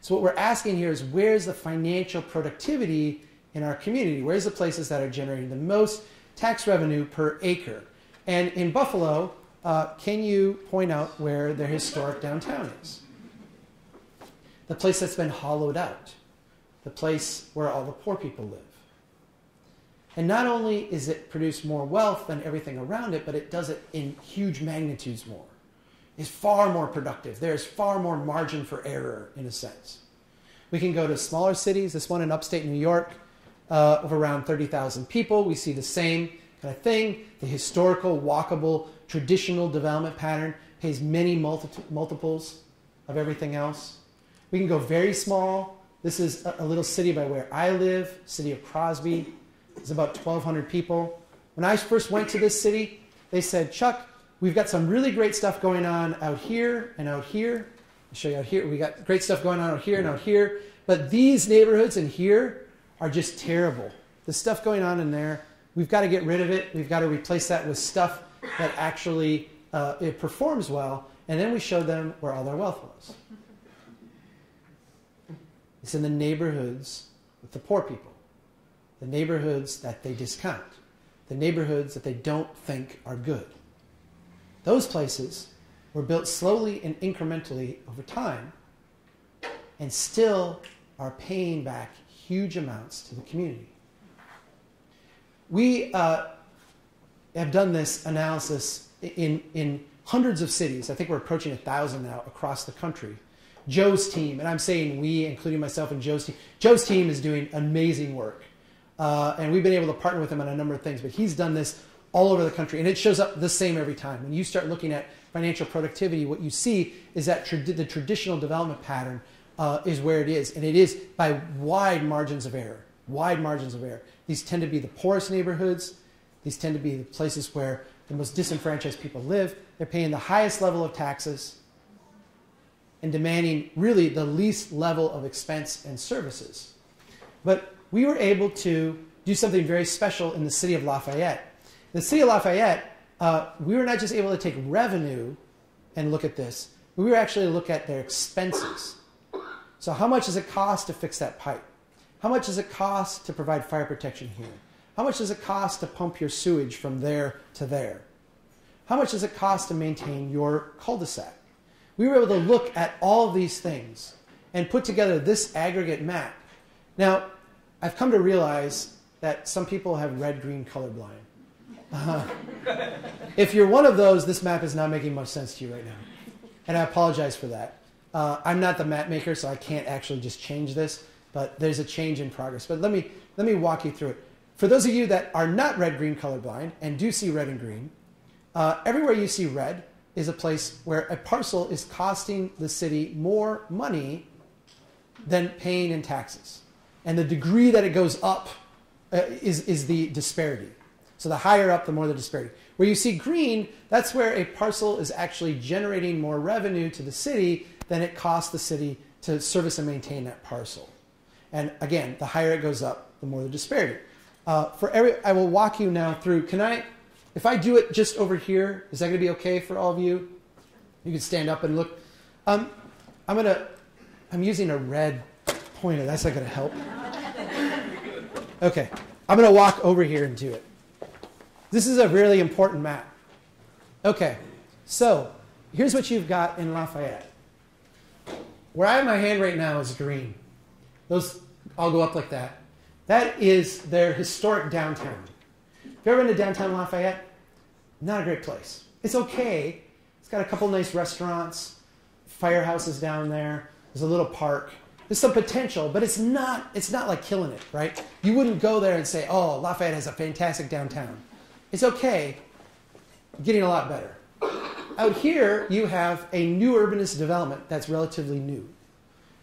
So what we're asking here is, where's the financial productivity in our community? Where's the places that are generating the most tax revenue per acre? And in Buffalo, can you point out where their historic downtown is? The place that's been hollowed out. The place where all the poor people live. And not only is it produce more wealth than everything around it, but it does it in huge magnitudes more. It's far more productive. There's far more margin for error, in a sense. We can go to smaller cities. This one in upstate New York of around 30,000 people. We see the same kind of thing. The historical, walkable, traditional development pattern pays many multiples of everything else. We can go very small. This is a little city by where I live, city of Crosby. It's about 1,200 people. When I first went to this city, they said, Chuck, we've got some really great stuff going on out here and out here. I'll show you out here. We got great stuff going on out here and out here. But these neighborhoods in here are just terrible. The stuff going on in there, we've got to get rid of it. We've got to replace that with stuff that actually it performs well. And then we showed them where all their wealth was. It's in the neighborhoods with the poor people. The neighborhoods that they discount, the neighborhoods that they don't think are good. Those places were built slowly and incrementally over time and still are paying back huge amounts to the community. We have done this analysis in hundreds of cities. I think we're approaching 1,000 now across the country. Joe's team, and I'm saying we, including myself and Joe's team. Joe's team is doing amazing work. And we've been able to partner with him on a number of things, but he's done this all over the country, and it shows up the same every time. When you start looking at financial productivity, what you see is that the traditional development pattern is where it is, and it is by wide margins of error, wide margins of error. These tend to be the poorest neighborhoods. These tend to be the places where the most disenfranchised people live. They're paying the highest level of taxes and demanding really the least level of expense and services. But we were able to do something very special in the city of Lafayette. The city of Lafayette, we were not just able to take revenue and look at this, we were actually look at their expenses. So how much does it cost to fix that pipe? How much does it cost to provide fire protection here? How much does it cost to pump your sewage from there to there? How much does it cost to maintain your cul-de-sac? We were able to look at all of these things and put together this aggregate map. Now, I've come to realize that some people have red-green colorblind. If you're one of those, this map is not making much sense to you right now. And I apologize for that. I'm not the map maker, so I can't actually just change this, but there's a change in progress. But let me walk you through it. For those of you that are not red-green colorblind and do see red and green, everywhere you see red is a place where a parcel is costing the city more money than paying in taxes. And the degree that it goes up is the disparity. So the higher up, the more the disparity. Where you see green, that's where a parcel is actually generating more revenue to the city than it costs the city to service and maintain that parcel. And again, the higher it goes up, the more the disparity. I will walk you now through. If I do it just over here, is that going to be okay for all of you? You can stand up and look. I'm using a red pointer. That's not going to help. Okay, I'm going to walk over here and do it. This is a really important map. Okay, so here's what you've got in Lafayette. Where I have my hand right now is green. Those all go up like that. That is their historic downtown. If you've ever been to downtown Lafayette, not a great place. It's okay. It's got a couple nice restaurants, firehouses down there. There's a little park. There's some potential, but it's not like killing it, right? You wouldn't go there and say, oh, Lafayette has a fantastic downtown. It's okay, getting a lot better. Out here, you have a new urbanist development that's relatively new.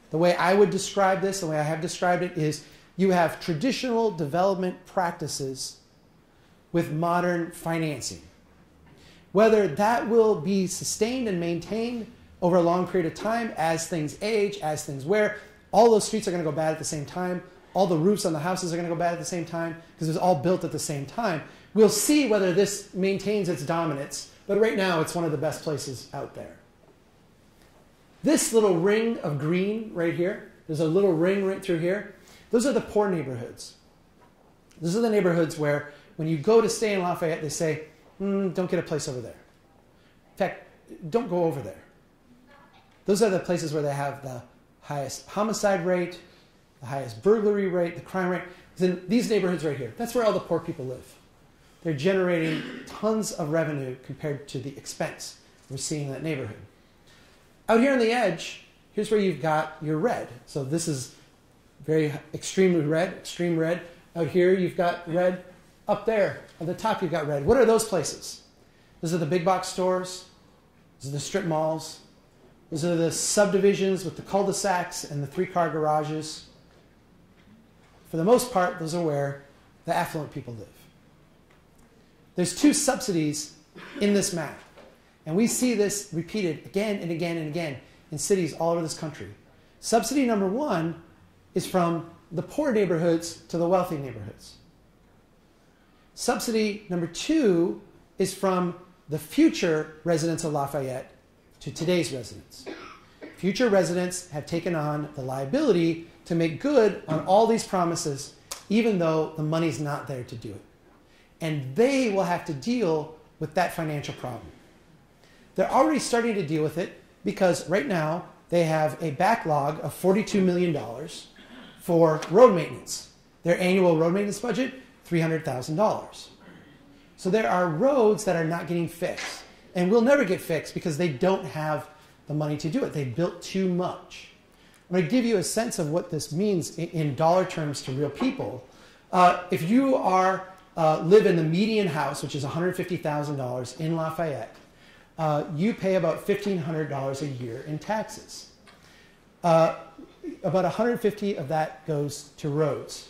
The way I would describe this, the way I have described it, is you have traditional development practices with modern financing. Whether that will be sustained and maintained over a long period of time as things age, as things wear, all those streets are going to go bad at the same time. All the roofs on the houses are going to go bad at the same time because it was all built at the same time. We'll see whether this maintains its dominance, but right now it's one of the best places out there. This little ring of green right here, there's a little ring right through here. Those are the poor neighborhoods. Those are the neighborhoods where when you go to stay in Lafayette, they say, don't get a place over there. In fact, don't go over there. Those are the places where they have the highest homicide rate, the highest burglary rate, the crime rate. It's in these neighborhoods right here. That's where all the poor people live. They're generating tons of revenue compared to the expense we're seeing in that neighborhood. Out here on the edge, here's where you've got your red. So this is very extremely red, extreme red. Out here, you've got red. Up there, on the top, you've got red. What are those places? Those are the big box stores. Those are the strip malls. Those are the subdivisions with the cul-de-sacs and the three-car garages. For the most part, those are where the affluent people live. There's two subsidies in this map. And we see this repeated again and again and again in cities all over this country. Subsidy number one is from the poor neighborhoods to the wealthy neighborhoods. Subsidy number two is from the future residents of Lafayette to today's residents. Future residents have taken on the liability to make good on all these promises, even though the money's not there to do it. And they will have to deal with that financial problem. They're already starting to deal with it because right now they have a backlog of $42 million for road maintenance. Their annual road maintenance budget, $300,000. So there are roads that are not getting fixed and will never get fixed because they don't have the money to do it. They built too much. I'm going to give you a sense of what this means in dollar terms to real people. If you are live in the median house, which is $150,000 in Lafayette, you pay about $1,500 a year in taxes. About 150 of that goes to roads.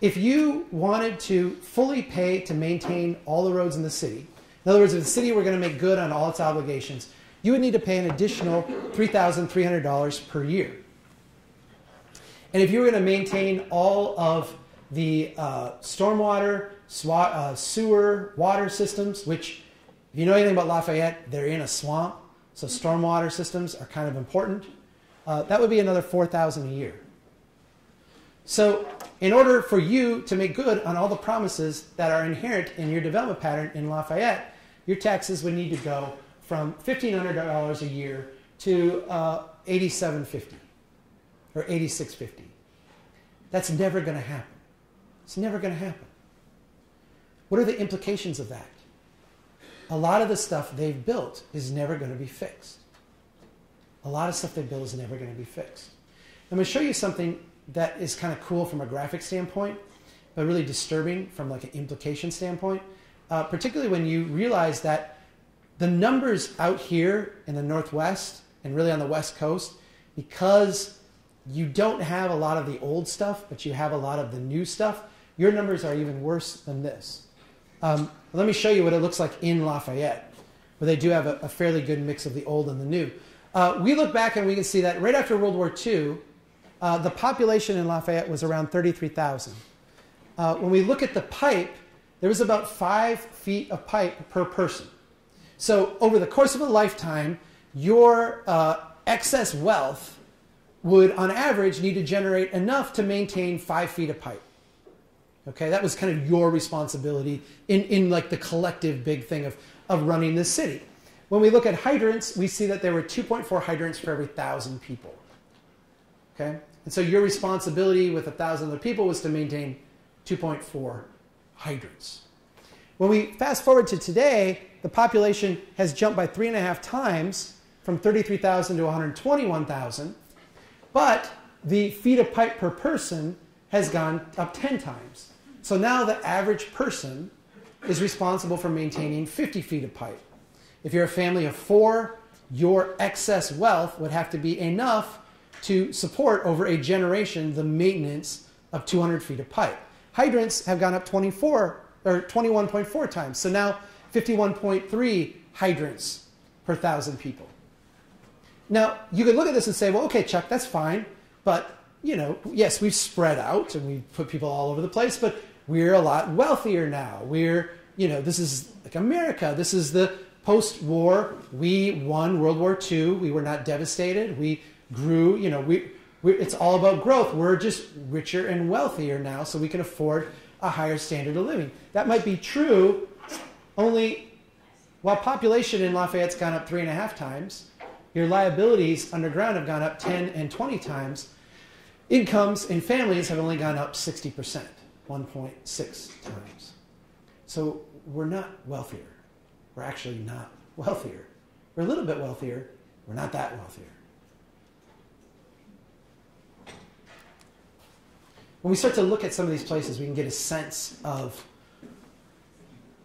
If you wanted to fully pay to maintain all the roads in the city, in other words, if the city were going to make good on all its obligations, you would need to pay an additional $3,300 per year. And if you were going to maintain all of the stormwater, sewer, water systems, which if you know anything about Lafayette, they're in a swamp, so stormwater systems are kind of important. That would be another $4,000 a year. So in order for you to make good on all the promises that are inherent in your development pattern in Lafayette, your taxes would need to go from $1,500 a year to $8,750 or $8,650. That's never going to happen. It's never going to happen. What are the implications of that? A lot of the stuff they've built is never going to be fixed. A lot of stuff they built is never going to be fixed. I'm going to show you something that is kind of cool from a graphic standpoint, but really disturbing from like an implication standpoint, particularly when you realize that the numbers out here in the Northwest and really on the West Coast, because you don't have a lot of the old stuff, but you have a lot of the new stuff, your numbers are even worse than this. Let me show you what it looks like in Lafayette, where they do have a fairly good mix of the old and the new. We look back and we can see that right after World War II, the population in Lafayette was around 33,000. When we look at the pipe, there was about 5 feet of pipe per person. So over the course of a lifetime, your excess wealth would, on average, need to generate enough to maintain 5 feet of pipe. Okay, that was kind of your responsibility in like the collective big thing of running this city. When we look at hydrants, we see that there were 2.4 hydrants for every 1,000 people. Okay, and so your responsibility with 1,000 other people was to maintain 2.4 hydrants. When we fast forward to today, the population has jumped by 3.5 times from 33,000 to 121,000. But the feet of pipe per person has gone up 10 times. So now the average person is responsible for maintaining 50 feet of pipe. If you're a family of four, your excess wealth would have to be enough to support over a generation the maintenance of 200 feet of pipe. Hydrants have gone up 21.4 times. So now 51.3 hydrants per 1,000 people. Now, you could look at this and say, well, okay, Chuck, that's fine. But, you know, yes, we've spread out and we've put people all over the place, but we're a lot wealthier now. We're, you know, this is like America. This is the post-war. We won World War II. We were not devastated. We grew, you know, it's all about growth. We're just richer and wealthier now, so we can afford a higher standard of living. That might be true, only while population in Lafayette's gone up 3.5 times, your liabilities underground have gone up 10 and 20 times. Incomes in families have only gone up 60%, 1.6 times. So we're not wealthier. We're actually not wealthier. We're a little bit wealthier. We're not that wealthier. When we start to look at some of these places, we can get a sense of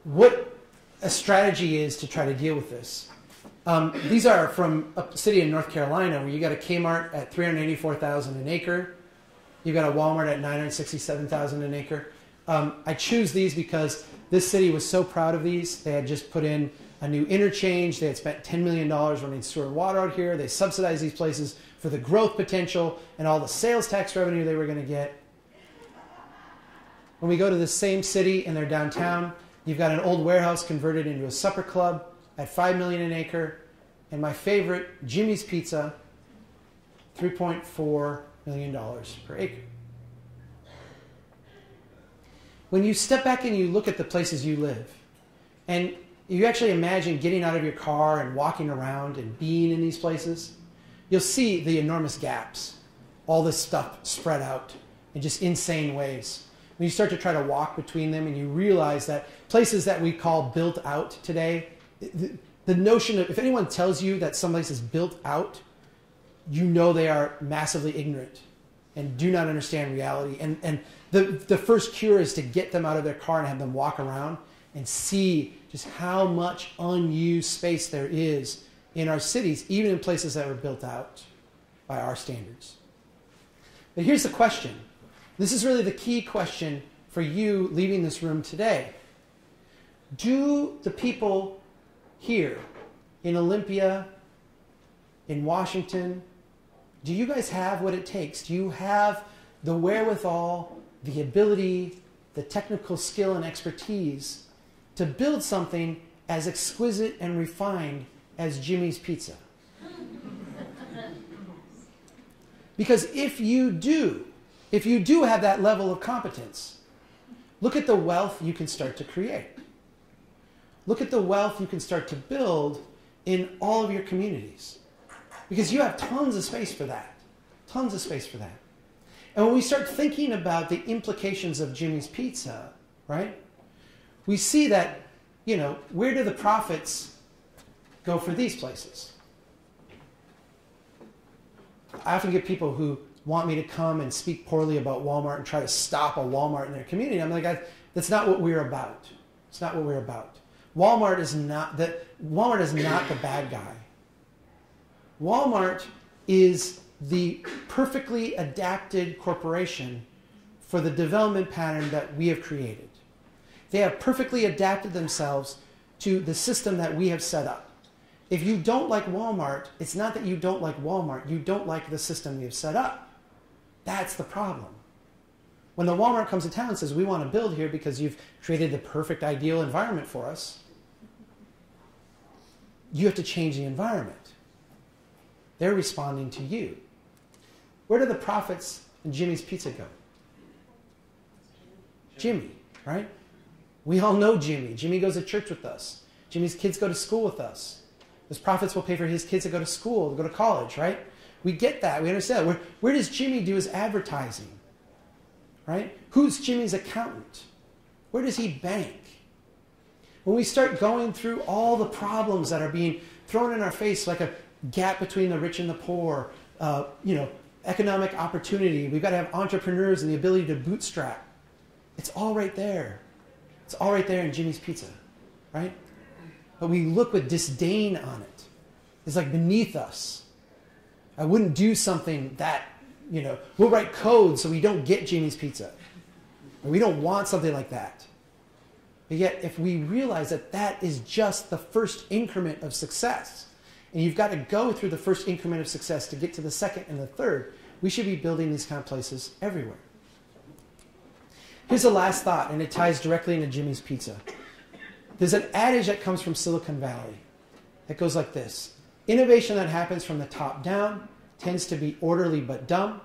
what a strategy is to try to deal with this. These are from a city in North Carolina where you got a Kmart at $384,000 an acre. You got a Walmart at $967,000 an acre. I choose these because this city was so proud of these. They had just put in a new interchange. They had spent $10 million running sewer and water out here. They subsidized these places for the growth potential and all the sales tax revenue they were going to get. When we go to the same city and they're downtown, you've got an old warehouse converted into a supper club at $5 million an acre, and my favorite, Jimmy's Pizza, $3.4 million per acre. When you step back and you look at the places you live, and you actually imagine getting out of your car and walking around and being in these places, you'll see the enormous gaps, all this stuff spread out in just insane ways. When you start to try to walk between them and you realize that places that we call built out today, the notion of, if anyone tells you that some place is built out, you know they are massively ignorant and do not understand reality. And the first cure is to get them out of their car and have them walk around and see just how much unused space there is in our cities, even in places that were built out by our standards. But here's the question. This is really the key question for you leaving this room today. Do the people here in Olympia, in Washington, do you guys have what it takes? Do you have the wherewithal, the ability, the technical skill and expertise to build something as exquisite and refined as Jimmy's Pizza? Because if you do have that level of competence, look at the wealth you can start to create. Look at the wealth you can start to build in all of your communities. Because you have tons of space for that. Tons of space for that. And when we start thinking about the implications of Jimmy's Pizza, right? We see that, you know, where do the profits go for these places? I often get people who want me to come and speak poorly about Walmart and try to stop a Walmart in their community. I'm like, that's not what we're about. It's not what we're about. Walmart is not the bad guy. Walmart is the perfectly adapted corporation for the development pattern that we have created. They have perfectly adapted themselves to the system that we have set up. If you don't like Walmart, it's not that you don't like Walmart. You don't like the system you've set up. That's the problem. When the Walmart comes to town and says, we want to build here because you've created the perfect ideal environment for us, you have to change the environment. They're responding to you. Where do the profits in Jimmy's Pizza go? Jimmy, right? We all know Jimmy. Jimmy goes to church with us. Jimmy's kids go to school with us. Those profits will pay for his kids to go to school, to go to college, right? We get that. We understand that. Where does Jimmy do his advertising? Right? Who's Jimmy's accountant? Where does he bank? When we start going through all the problems that are being thrown in our face, like a gap between the rich and the poor, you know, economic opportunity. We've got to have entrepreneurs and the ability to bootstrap. It's all right there. It's all right there in Jimmy's Pizza, right? But we look with disdain on it. It's like beneath us. I wouldn't do something that, you know, we'll write code so we don't get Jimmy's Pizza. We don't want something like that. But yet, if we realize that that is just the first increment of success, and you've got to go through the first increment of success to get to the second and the third, we should be building these kind of places everywhere. Here's the last thought, and it ties directly into Jimmy's Pizza. There's an adage that comes from Silicon Valley that goes like this. Innovation that happens from the top down tends to be orderly but dumb,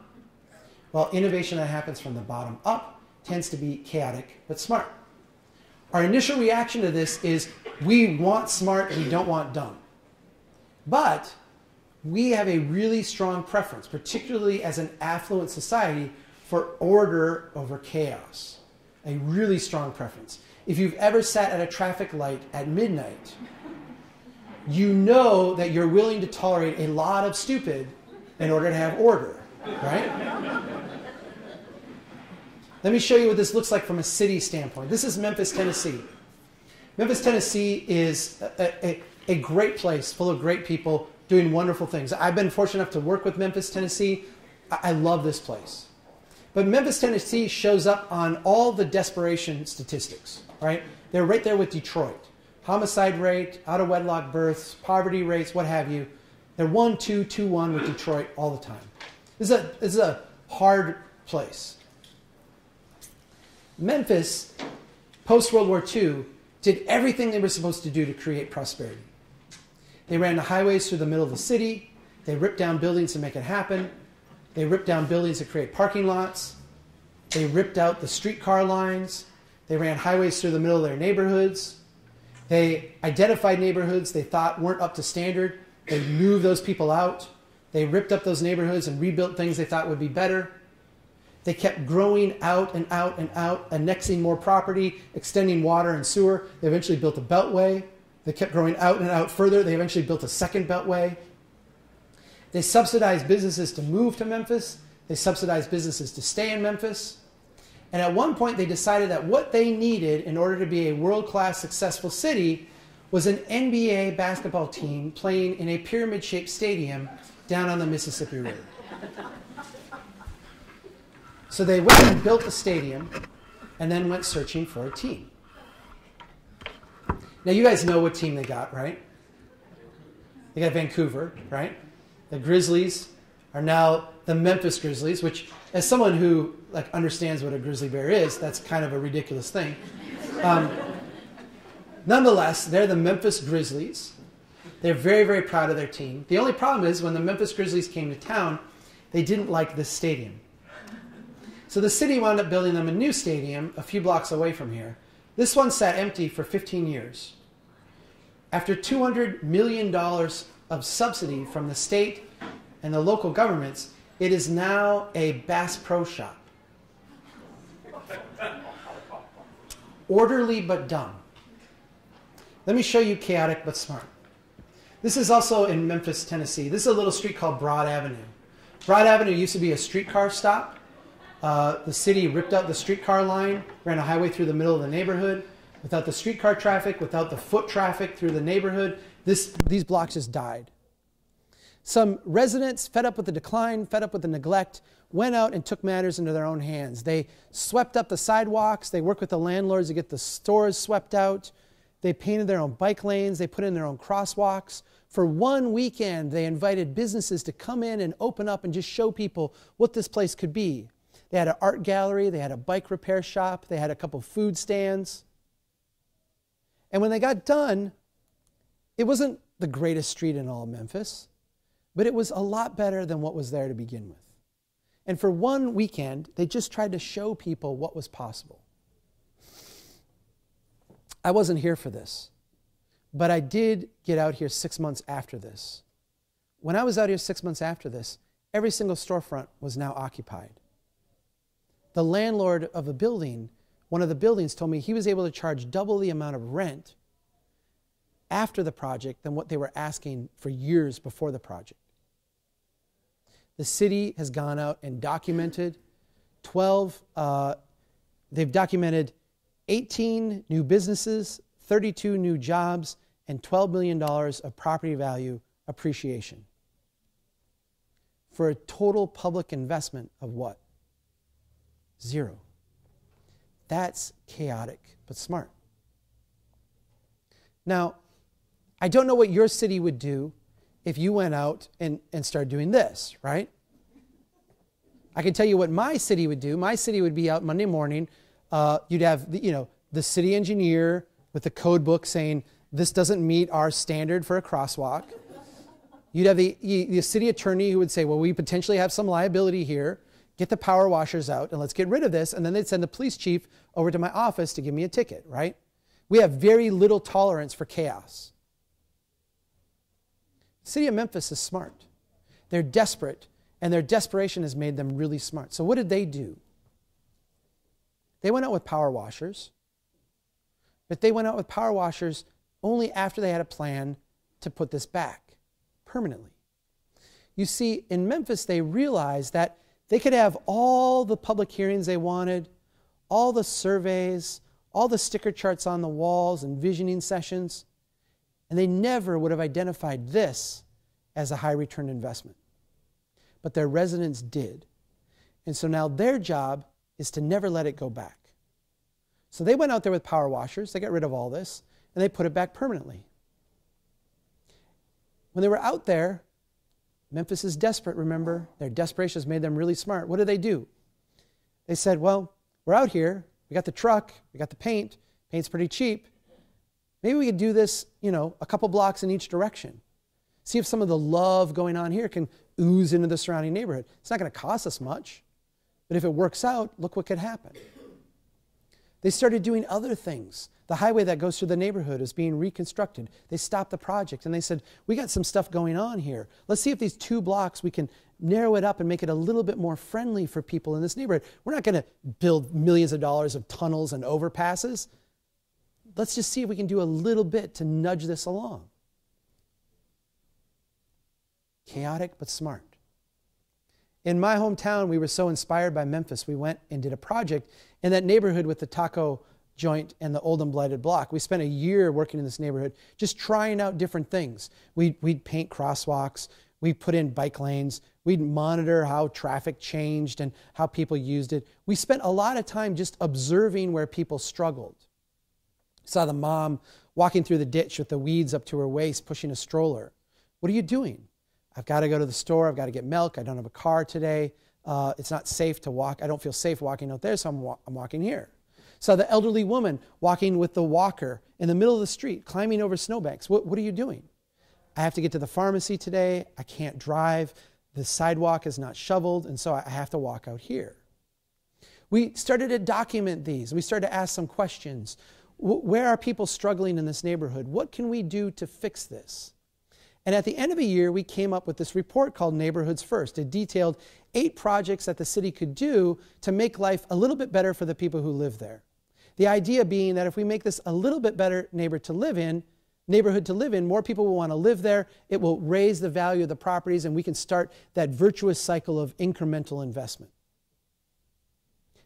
while innovation that happens from the bottom up tends to be chaotic but smart. Our initial reaction to this is we want smart, we don't want dumb. But we have a really strong preference, particularly as an affluent society, for order over chaos. A really strong preference. If you've ever sat at a traffic light at midnight, you know that you're willing to tolerate a lot of stupid in order to have order, right? Let me show you what this looks like from a city standpoint. This is Memphis, Tennessee. Memphis, Tennessee is a great place full of great people doing wonderful things. I've been fortunate enough to work with Memphis, Tennessee. I love this place. But Memphis, Tennessee shows up on all the desperation statistics, right? They're right there with Detroit. Homicide rate, out-of-wedlock births, poverty rates, what have you. They're 1-2, 2-1 with Detroit all the time. This is a hard place. Memphis, post-World War II, did everything they were supposed to do to create prosperity. They ran the highways through the middle of the city. They ripped down buildings to make it happen. They ripped down buildings to create parking lots. They ripped out the streetcar lines. They ran highways through the middle of their neighborhoods. They identified neighborhoods they thought weren't up to standard. They moved those people out. They ripped up those neighborhoods and rebuilt things they thought would be better. They kept growing out and out and out, annexing more property, extending water and sewer. They eventually built a beltway. They kept growing out and out further. They eventually built a second beltway. They subsidized businesses to move to Memphis. They subsidized businesses to stay in Memphis. And at one point, they decided that what they needed in order to be a world-class successful city was an NBA basketball team playing in a pyramid-shaped stadium down on the Mississippi River. So they went and built a stadium and then went searching for a team. Now, you guys know what team they got, right? They got Vancouver, right? The Grizzlies are now the Memphis Grizzlies, which, as someone who like understands what a grizzly bear is, that's kind of a ridiculous thing. Nonetheless, they're the Memphis Grizzlies. They're very, very proud of their team. The only problem is when the Memphis Grizzlies came to town, they didn't like this stadium. So the city wound up building them a new stadium a few blocks away from here. This one sat empty for 15 years. After $200 million of subsidy from the state and the local governments, it is now a Bass Pro Shop. Orderly but dumb. Let me show you chaotic but smart. This is also in Memphis, Tennessee. This is a little street called Broad Avenue. Broad Avenue used to be a streetcar stop. The city ripped out the streetcar line, ran a highway through the middle of the neighborhood. Without the streetcar traffic, without the foot traffic through the neighborhood, these blocks just died. Some residents, fed up with the decline, fed up with the neglect, went out and took matters into their own hands. They swept up the sidewalks. They worked with the landlords to get the stores swept out. They painted their own bike lanes. They put in their own crosswalks. For one weekend, they invited businesses to come in and open up and just show people what this place could be. They had an art gallery, they had a bike repair shop, they had a couple food stands. And when they got done, it wasn't the greatest street in all of Memphis, but it was a lot better than what was there to begin with. And for one weekend, they just tried to show people what was possible. I wasn't here for this, but I did get out here 6 months after this. When I was out here 6 months after this, every single storefront was now occupied. The landlord of a building, one of the buildings, told me he was able to charge double the amount of rent after the project than what they were asking for years before the project. The city has gone out and documented 18 new businesses, 32 new jobs, and $12 million of property value appreciation. For a total public investment of what? Zero. That's chaotic, but smart. Now, I don't know what your city would do if you went out and started doing this, right? I can tell you what my city would do. My city would be out Monday morning. You'd have the city engineer with the code book saying, this doesn't meet our standard for a crosswalk. You'd have the city attorney who would say, well, we potentially have some liability here. Get the power washers out and let's get rid of this. And then they'd send the police chief over to my office to give me a ticket, right? We have very little tolerance for chaos. The city of Memphis is smart. They're desperate, and their desperation has made them really smart. So what did they do? They went out with power washers, but they went out with power washers only after they had a plan to put this back permanently. You see, in Memphis, they realized that they could have all the public hearings they wanted, all the surveys, all the sticker charts on the walls and visioning sessions, and they never would have identified this as a high return investment. But their residents did. And so now their job is to never let it go back. So they went out there with power washers, they got rid of all this, and they put it back permanently. When they were out there, Memphis is desperate, remember? Their desperation has made them really smart. What do? They said, well, we're out here. We got the truck. We got the paint. Paint's pretty cheap. Maybe we could do this, a couple blocks in each direction. See if some of the love going on here can ooze into the surrounding neighborhood. It's not going to cost us much. But if it works out, look what could happen. They started doing other things. The highway that goes through the neighborhood is being reconstructed. They stopped the project and they said, we got some stuff going on here. Let's see if these two blocks, we can narrow it up and make it a little bit more friendly for people in this neighborhood. We're not going to build millions of dollars of tunnels and overpasses. Let's just see if we can do a little bit to nudge this along. Chaotic, but smart. In my hometown, we were so inspired by Memphis, we went and did a project in that neighborhood with the taco joint and the old and blighted block. We spent a year working in this neighborhood, just trying out different things. We'd paint crosswalks, we'd put in bike lanes, we'd monitor how traffic changed and how people used it. We spent a lot of time just observing where people struggled. Saw the mom walking through the ditch with the weeds up to her waist, pushing a stroller. What are you doing? I've got to go to the store. I've got to get milk. I don't have a car today. It's not safe to walk. I don't feel safe walking out there, so I'm walking here. So the elderly woman walking with the walker in the middle of the street, climbing over snowbanks. What are you doing? I have to get to the pharmacy today. I can't drive. The sidewalk is not shoveled, and so I have to walk out here. We started to document these. We started to ask some questions. Where are people struggling in this neighborhood? What can we do to fix this? And at the end of a year, we came up with this report called Neighborhoods First. It detailed 8 projects that the city could do to make life a little bit better for the people who live there. The idea being that if we make this a little bit better neighborhood to live in, more people will want to live there. It will raise the value of the properties, and we can start that virtuous cycle of incremental investment.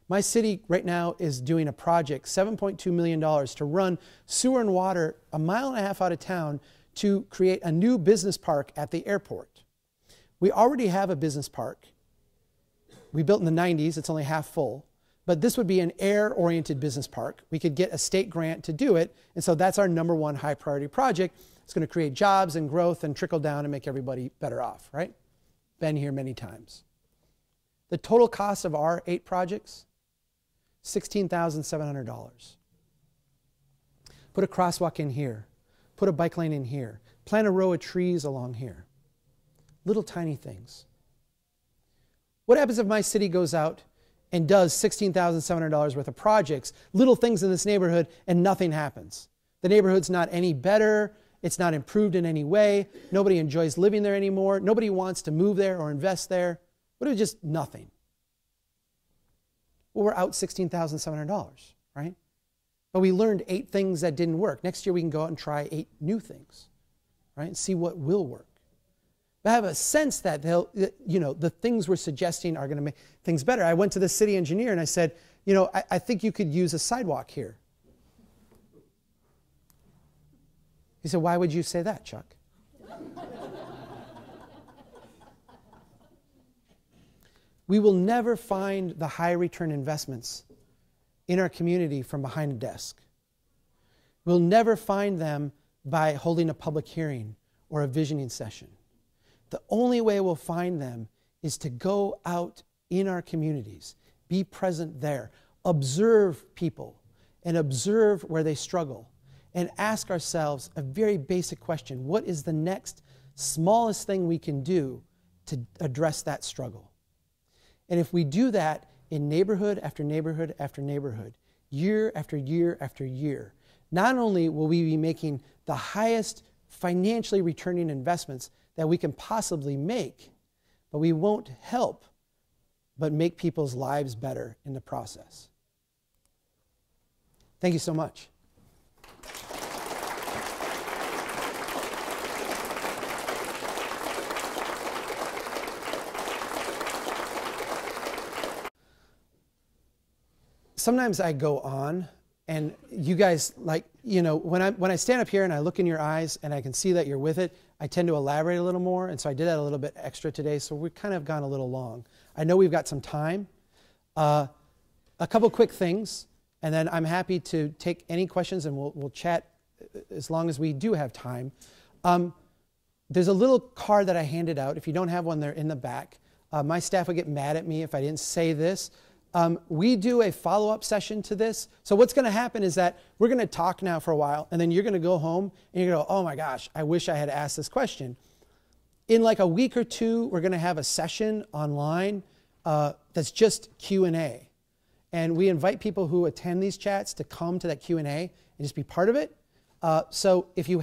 My city right now is doing a project, $7.2 million, to run sewer and water a mile and a half out of town to create a new business park at the airport. We already have a business park. We built in the 90s, it's only half full, but this would be an air-oriented business park. We could get a state grant to do it, and so that's our #1 high priority project. It's going to create jobs and growth and trickle down and make everybody better off, right? Been here many times. The total cost of our 8 projects, $16,700. Put a crosswalk in here. Put a bike lane in here. Plant a row of trees along here. Little tiny things. What happens if my city goes out and does $16,700 worth of projects, little things in this neighborhood, and nothing happens? The neighborhood's not any better. It's not improved in any way. Nobody enjoys living there anymore. Nobody wants to move there or invest there. What if just nothing? Well, we're out $16,700, right? But we learned 8 things that didn't work. Next year we can go out and try 8 new things, right? And see what will work. But I have a sense that they'll, you know, the things we're suggesting are going to make things better. I went to the city engineer and I said, you know, I think you could use a sidewalk here. He said, why would you say that, Chuck? We will never find the high return investments in our community from behind a desk. We'll never find them by holding a public hearing or a visioning session. The only way we'll find them is to go out in our communities, be present there, observe people, and observe where they struggle, and ask ourselves a very basic question: what is the next smallest thing we can do to address that struggle? And if we do that in neighborhood after neighborhood after neighborhood, year after year after year, not only will we be making the highest financially returning investments that we can possibly make, but we won't help but make people's lives better in the process. Thank you so much. Sometimes I go on, and you guys, like, you know, when I stand up here and I look in your eyes and I can see that you're with it, I tend to elaborate a little more, and so I did that a little bit extra today, so we've kind of gone a little long. I know we've got some time. A couple quick things, and then I'm happy to take any questions, and we'll chat as long as we do have time. There's a little card that I handed out. If you don't have one, they're in the back. My staff would get mad at me if I didn't say this. We do a follow-up session to this. So what's going to happen is that we're going to talk now for a while, and then you're going to go home and you're going to go, oh my gosh, I wish I had asked this question. In like a week or two, we're going to have a session online that's just Q&A. And we invite people who attend these chats to come to that Q&A and just be part of it. So if you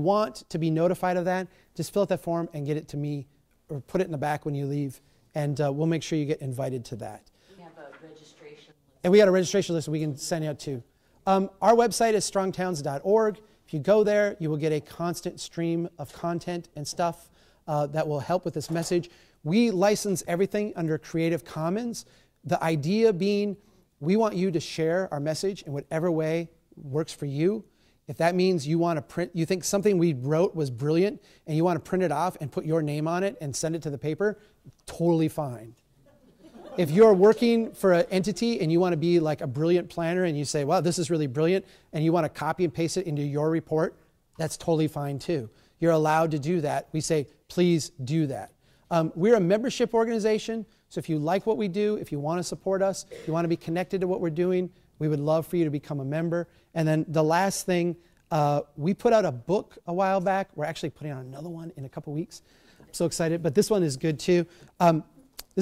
want to be notified of that, just fill out that form and get it to me, or put it in the back when you leave. And we'll make sure you get invited to that. We have a registration list. And we got a registration list we can send out too. Our website is strongtowns.org. If you go there, you will get a constant stream of content and stuff that will help with this message. We license everything under Creative Commons. The idea being, we want you to share our message in whatever way works for you. If that means you want to print, you think something we wrote was brilliant and you want to print it off and put your name on it and send it to the paper, totally fine. If you're working for an entity and you want to be like a brilliant planner and you say, wow, this is really brilliant, and you want to copy and paste it into your report, that's totally fine too. You're allowed to do that. We say, please do that. We're a membership organization, so if you like what we do, if you want to support us, you want to be connected to what we're doing, we would love for you to become a member. And then the last thing, we put out a book a while back. We're actually putting out another one in a couple weeks. I'm so excited, but this one is good too. This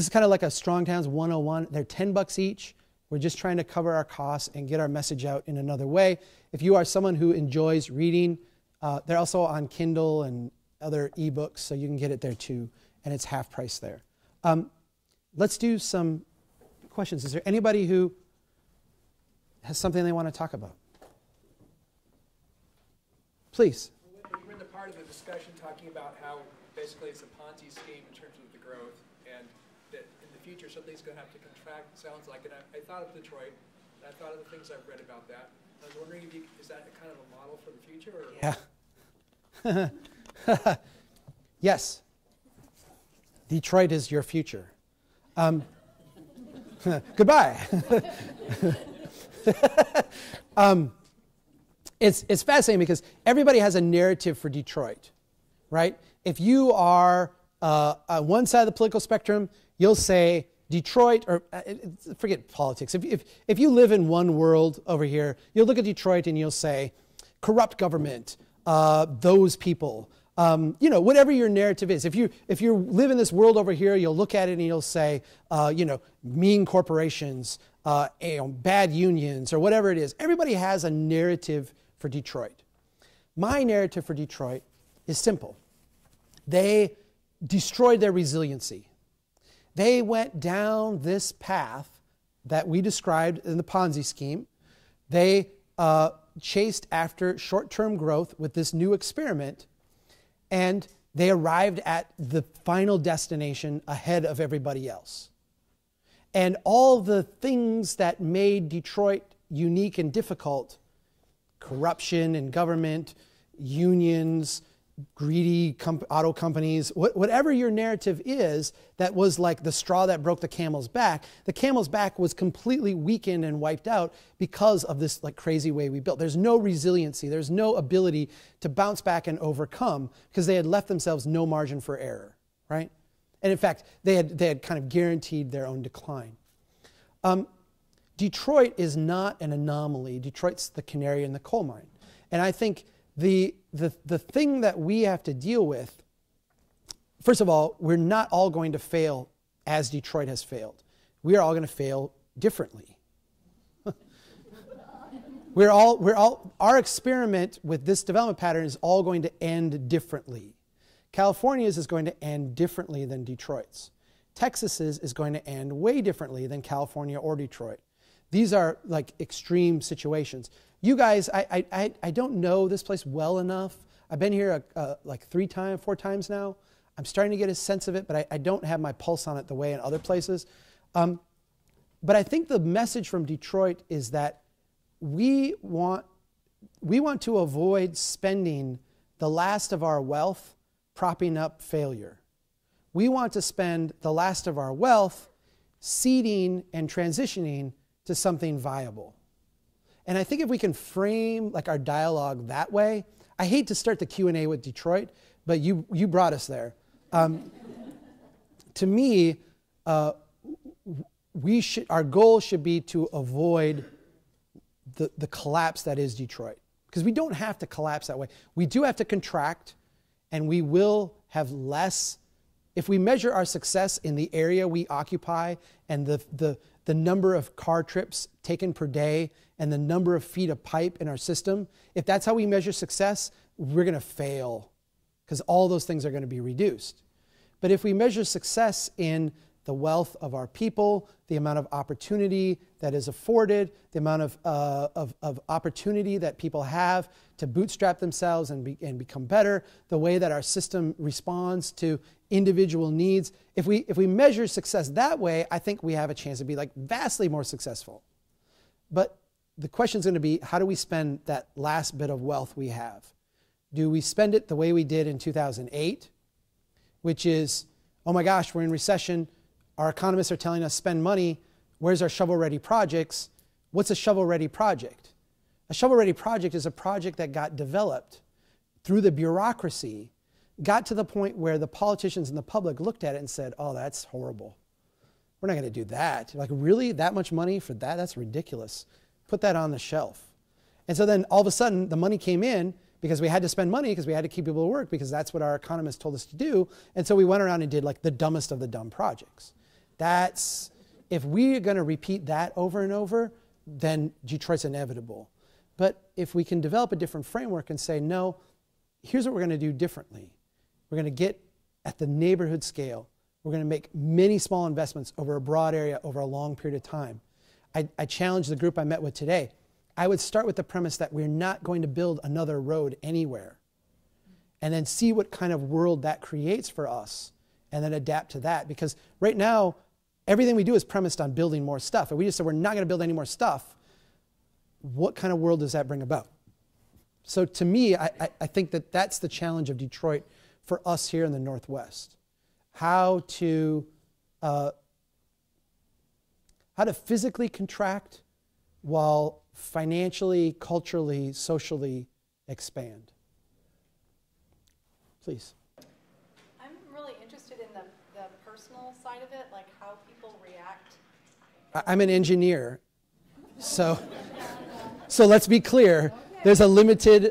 is kind of like a Strong Towns 101. They're $10 each. We're just trying to cover our costs and get our message out in another way. If you are someone who enjoys reading, they're also on Kindle and other ebooks, so you can get it there too, and it's half price there. Let's do some questions. Is there anybody who has something they want to talk about? Please. We're in the part of the discussion talking about how basically it's a Ponzi scheme in terms of the growth, and that in the future something's going to have to contract, it sounds like. And I thought of Detroit, and I thought of the things I've read about that. I was wondering, if you, is that a kind of a model for the future? Or yeah. Yes. Detroit is your future. Goodbye. It's fascinating because everybody has a narrative for Detroit, right? If you are on one side of the political spectrum, you'll say Detroit, or forget politics. If you live in one world over here, you'll look at Detroit and you'll say corrupt government, those people, you know, whatever your narrative is. If you live in this world over here, you'll look at it and you'll say, you know, mean corporations, bad unions, or whatever it is. Everybody has a narrative for Detroit. My narrative for Detroit is simple. They destroyed their resiliency. They went down this path that we described in the Ponzi scheme. They chased after short-term growth with this new experiment, and They arrived at the final destination ahead of everybody else. And all the things that made Detroit unique and difficult, corruption in government, unions, greedy auto companies, whatever your narrative is, that was like the straw that broke the camel's back. The camel's back was completely weakened and wiped out because of this like crazy way we built. There's no resiliency. There's no ability to bounce back and overcome because they had left themselves no margin for error, right? And in fact, they had kind of guaranteed their own decline. Detroit is not an anomaly. Detroit's the canary in the coal mine. And I think the thing that we have to deal with, first of all, we're not all going to fail as Detroit has failed. We are all going to fail differently. Our experiment with this development pattern is all going to end differently. California's is going to end differently than Detroit's. Texas's is going to end way differently than California or Detroit. These are like extreme situations. You guys, I don't know this place well enough. I've been here like 4 times now. I'm starting to get a sense of it, but I don't have my pulse on it the way in other places. But I think the message from Detroit is that we want to avoid spending the last of our wealth propping up failure. We want to spend the last of our wealth seeding and transitioning to something viable. And I think if we can frame like our dialogue that way, I hate to start the Q&A with Detroit, but you brought us there. To me, our goal should be to avoid the collapse that is Detroit, because we don't have to collapse that way. We do have to contract, and we will have less. If we measure our success in the area we occupy and the number of car trips taken per day and the number of feet of pipe in our system, if that's how we measure success, we're going to fail because all those things are going to be reduced. But if we measure success in the wealth of our people, the amount of opportunity that is afforded, the amount of opportunity that people have to bootstrap themselves and become better, the way that our system responds to individual needs. If we measure success that way, I think we have a chance to be like vastly more successful. But the question is going to be, how do we spend that last bit of wealth we have? Do we spend it the way we did in 2008, which is, oh my gosh, we're in recession. Our economists are telling us spend money. Where's our shovel-ready projects? What's a shovel-ready project? A shovel-ready project is a project that got developed through the bureaucracy, got to the point where the politicians and the public looked at it and said, oh, that's horrible. We're not going to do that. Like, really? That much money for that? That's ridiculous. Put that on the shelf. And so then all of a sudden the money came in because we had to spend money because we had to keep people to work because that's what our economists told us to do. And so we went around and did like the dumbest of the dumb projects. That's, if we're going to repeat that over and over, then Detroit's inevitable. But if we can develop a different framework and say, no, here's what we're going to do differently. We're going to get at the neighborhood scale. We're going to make many small investments over a broad area over a long period of time. I challenged the group I met with today. I would start with the premise that we're not going to build another road anywhere, and then see what kind of world that creates for us, and then adapt to that. Because right now, everything we do is premised on building more stuff. And we just said we're not going to build any more stuff. What kind of world does that bring about? So to me, I think that that's the challenge of Detroit for us here in the Northwest. How to physically contract while financially, culturally, socially expand. Please. I'm really interested in the personal side of it, like how people react. I'm an engineer, so let's be clear. Okay. There's a limited,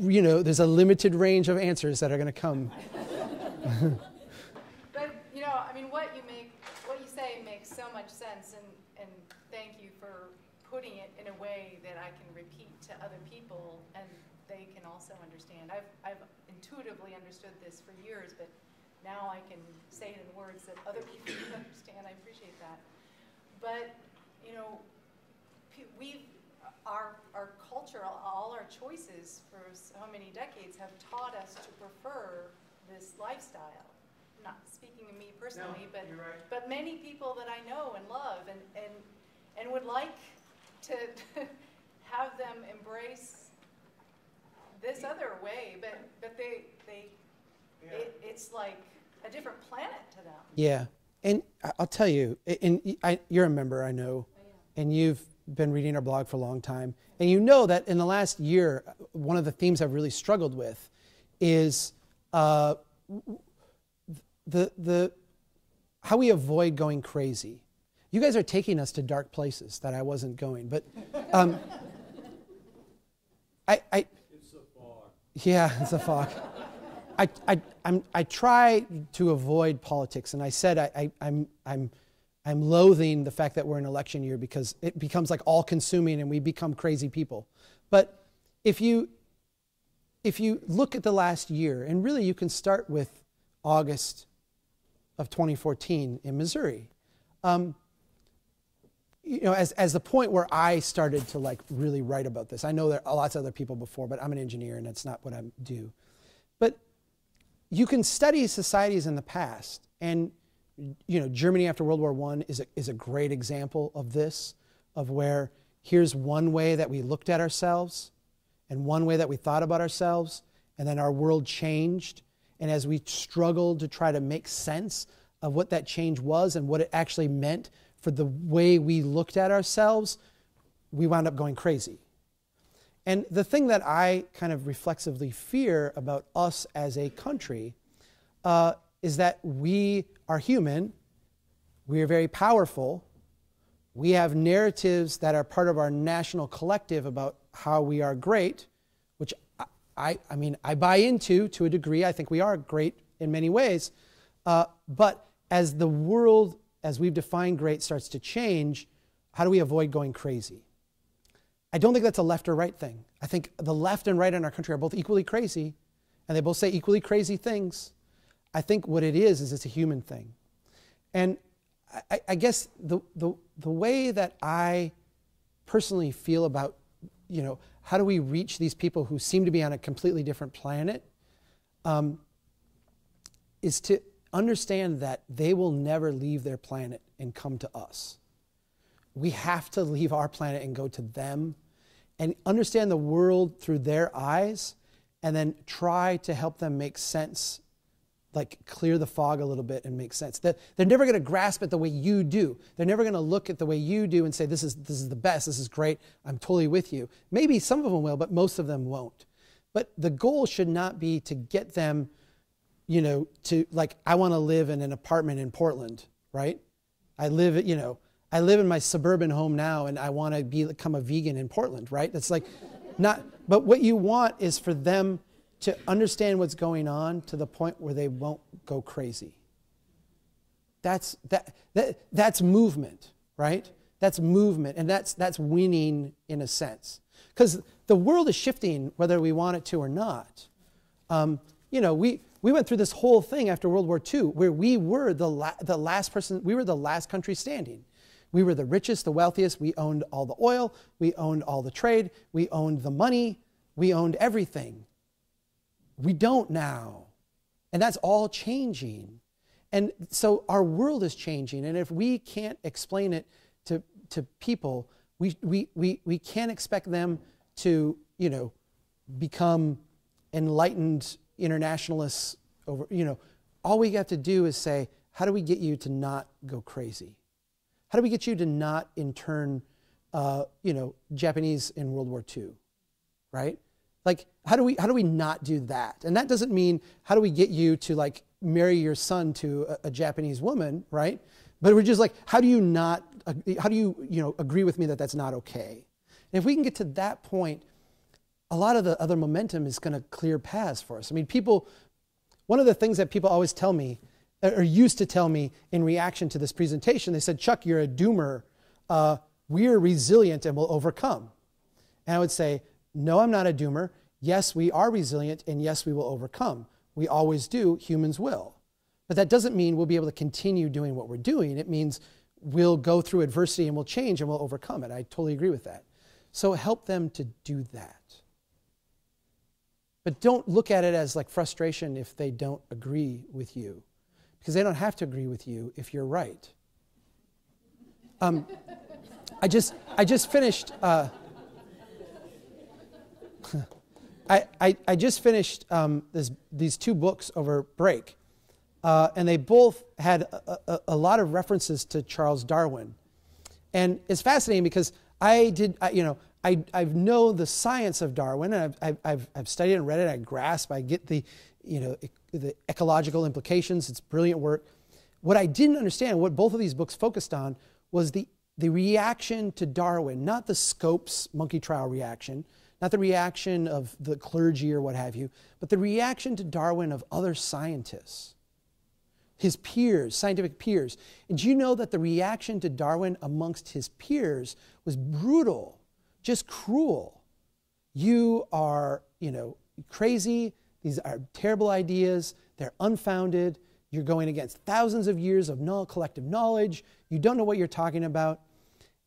there's a limited range of answers that are going to come. But I mean, what you say makes so much sense, and thank you for putting it in a way that I can repeat to other people and they can also understand. I've intuitively understood this for years, but now I can say it in words that other people can understand. I appreciate that. But our culture, all our choices for so many decades have taught us to prefer this lifestyle. Not speaking of me personally, no, but right. But many people that I know and love and would like to have them embrace this other way, but they yeah. It's like a different planet to them. Yeah, and I'll tell you, and you're a member, I know, oh, yeah. And you've been reading our blog for a long time, and you know that in the last year, one of the themes I've really struggled with is how we avoid going crazy. You guys are taking us to dark places that I wasn't going, but it's a fog. Yeah, it's a fog. I try to avoid politics, and I said I'm loathing the fact that we're in election year because it becomes like all-consuming and we become crazy people. But if you look at the last year, and really you can start with August of 2014 in Missouri, you know, as the point where I started to like really write about this. I know there are lots of other people before, but I'm an engineer and that's not what I do. But you can study societies in the past, and you know, Germany after World War I is a great example of this, of where here's one way that we looked at ourselves and one way that we thought about ourselves, and then our world changed. And as we struggled to try to make sense of what that change was and what it actually meant for the way we looked at ourselves, we wound up going crazy. And the thing that I kind of reflexively fear about us as a country is that we are human, we are very powerful, we have narratives that are part of our national collective about how we are great, which I mean, I buy into to a degree. I think we are great in many ways, but as the world, as we've defined great, starts to change, how do we avoid going crazy? I don't think that's a left or right thing. I think the left and right in our country are both equally crazy, and they both say equally crazy things. I think what it is it's a human thing. And I guess the way that I personally feel about, you know, how do we reach these people who seem to be on a completely different planet, is to understand that they will never leave their planet and come to us. We have to leave our planet and go to them and understand the world through their eyes, and then try to help them make sense, like clear the fog a little bit and make sense. They're never going to grasp it the way you do. They're never going to look at the way you do and say, this is the best, this is great, I'm totally with you. Maybe some of them will, but most of them won't. But the goal should not be to get them, you know, to like, I want to live in an apartment in Portland, right? I live in my suburban home now and I want to become a vegan in Portland, right? That's like not, but what you want is for them to understand what's going on to the point where they won't go crazy. That's movement, right? That's movement, and that's winning in a sense. Because the world is shifting whether we want it to or not. You know, we went through this whole thing after World War II where we were the last person, we were the last country standing. We were the richest, the wealthiest, we owned all the oil, we owned all the trade, we owned the money, we owned everything. We don't now, and that's all changing. And so our world is changing, and if we can't explain it to people, we can't expect them to, you know, become enlightened internationalists over, you know. All we have to do is say, how do we get you to not go crazy? How do we get you to not intern, you know, Japanese in World War II, right? Like, how do we not do that? And that doesn't mean how do we get you to like marry your son to a Japanese woman, right? But we're just like, how do you agree with me that that's not okay? And if we can get to that point, a lot of the other momentum is going to clear paths for us. I mean, people, one of the things that people always tell me, or used to tell me in reaction to this presentation, they said, Chuck, you're a doomer. We're resilient and we'll overcome. And I would say, no, I'm not a doomer. Yes, we are resilient, and yes, we will overcome. We always do, humans will. But that doesn't mean we'll be able to continue doing what we're doing. It means we'll go through adversity and we'll change and we'll overcome it. I totally agree with that. So help them to do that. But don't look at it as like frustration if they don't agree with you, because they don't have to agree with you if you're right. I just finished. I just finished these two books over break, and they both had a lot of references to Charles Darwin, and it's fascinating because I know the science of Darwin, and I've studied and read it. I grasp. I get the, the ecological implications. It's brilliant work. What I didn't understand, what both of these books focused on, was the reaction to Darwin, not the Scopes monkey trial reaction, not the reaction of the clergy or what have you, but the reaction to Darwin of other scientists, his peers, scientific peers. And do you know that the reaction to Darwin amongst his peers was brutal? Just cruel. You are, crazy. These are terrible ideas. They're unfounded. You're going against thousands of years of collective knowledge. You don't know what you're talking about.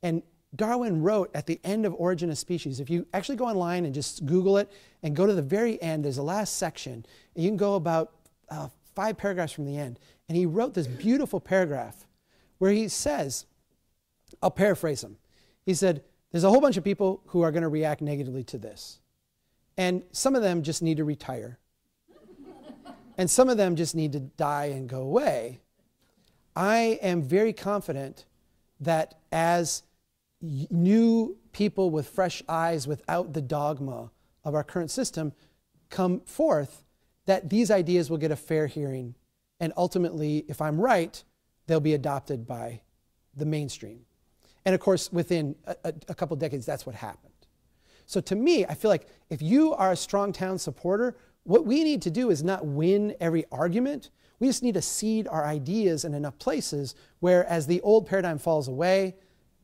And Darwin wrote at the end of Origin of Species, if you actually go online and just Google it and go to the very end, there's the last section, and you can go about 5 paragraphs from the end. And he wrote this beautiful paragraph where he says, I'll paraphrase him. He said, there's a whole bunch of people who are going to react negatively to this. And some of them just need to retire. And some of them just need to die and go away. I am very confident that as new people with fresh eyes without the dogma of our current system come forth, that these ideas will get a fair hearing. And ultimately, if I'm right, they'll be adopted by the mainstream. And of course, within a couple decades, that's what happened. So to me, I feel like if you are a Strong Town supporter, what we need to do is not win every argument. We just need to seed our ideas in enough places where as the old paradigm falls away,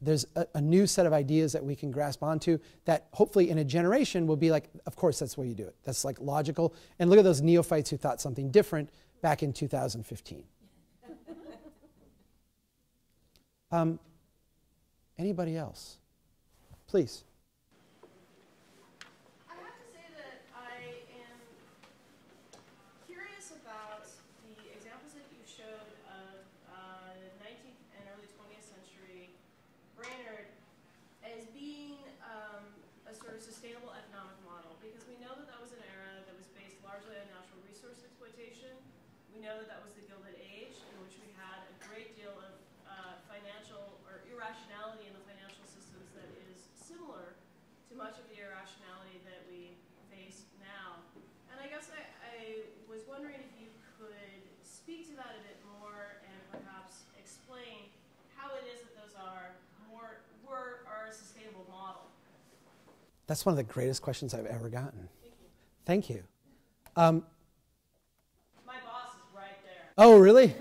there's a new set of ideas that we can grasp onto that hopefully in a generation will be like, of course, that's the way you do it. That's like logical. And look at those neophytes who thought something different back in 2015. Anybody else? Please. I have to say that I am curious about the examples that you showed of the 19th and early 20th century Brainerd as being a sort of sustainable economic model, because we know that that was an era that was based largely on natural resource exploitation. We know that that was the Gilded Age, in which we had a great deal of financial or irrationality in the financial systems that is similar to much of the irrationality that we face now. And I guess I was wondering if you could speak to that a bit more and perhaps explain how it is that those were a sustainable model. That's one of the greatest questions I've ever gotten. Thank you. My boss is right there. Oh, really?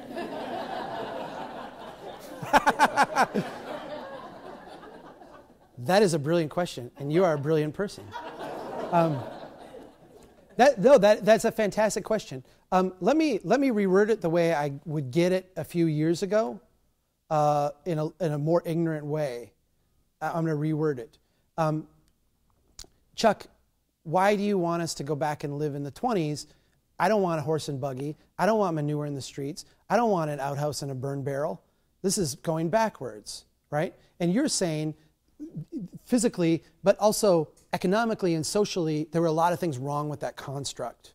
That is a brilliant question, and you are a brilliant person. That's a fantastic question. Let me reword it the way I would get it a few years ago, in a more ignorant way. I'm going to reword it. Chuck, why do you want us to go back and live in the 20s? I don't want a horse and buggy. I don't want manure in the streets. I don't want an outhouse and a burn barrel. This is going backwards, right? And you're saying physically, but also economically and socially, there were a lot of things wrong with that construct.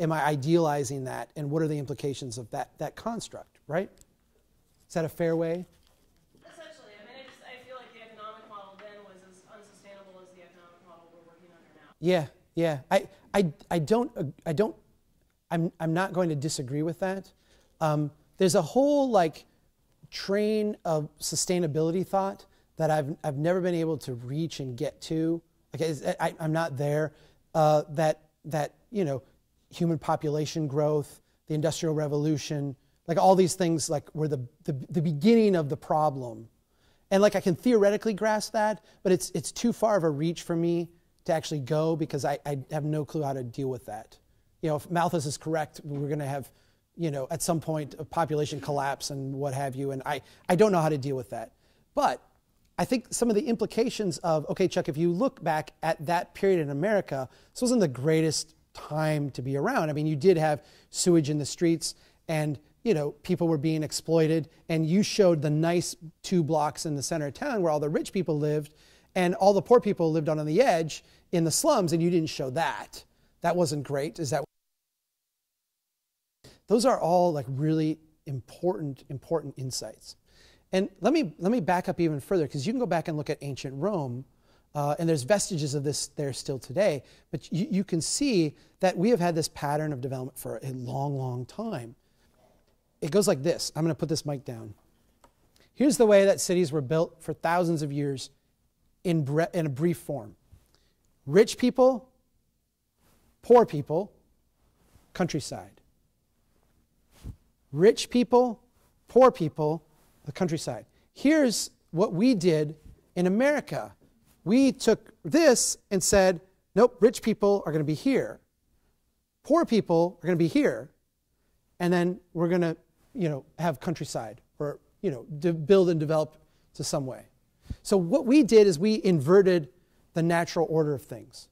Am I idealizing that? And what are the implications of that construct, right? Is that a fair way? Essentially. I mean, I feel like the economic model then was as unsustainable as the economic model we're working under now. Yeah, yeah. I'm not going to disagree with that. There's a whole, train of sustainability thought that I've never been able to reach and get to. I'm not there. Human population growth, the Industrial Revolution, all these things were the beginning of the problem, and I can theoretically grasp that, but it's too far of a reach for me to actually go because I have no clue how to deal with that. If Malthus is correct, we're going to have at some point a population collapse and what have you, and I don't know how to deal with that. But I think some of the implications of, okay, Chuck, if you look back at that period in America, this wasn't the greatest time to be around. I mean, you did have sewage in the streets, and you know, people were being exploited, and you showed the nice 2 blocks in the center of town where all the rich people lived, and all the poor people lived on the edge in the slums, and you didn't show that. That wasn't great. Is that? Those are all like really important insights. And let me back up even further, because you can go back and look at ancient Rome, and there's vestiges of this there still today, but you can see that we have had this pattern of development for a long, long time. It goes like this. I'm going to put this mic down. Here's the way that cities were built for thousands of years in a brief form. Rich people, poor people, countryside. Rich people, poor people, the countryside. Here's what we did in America. We took this and said, nope, rich people are going to be here. Poor people are going to be here. And then we're going to, you know, have countryside, or, you know, build and develop to some way. So what we did is we inverted the natural order of things.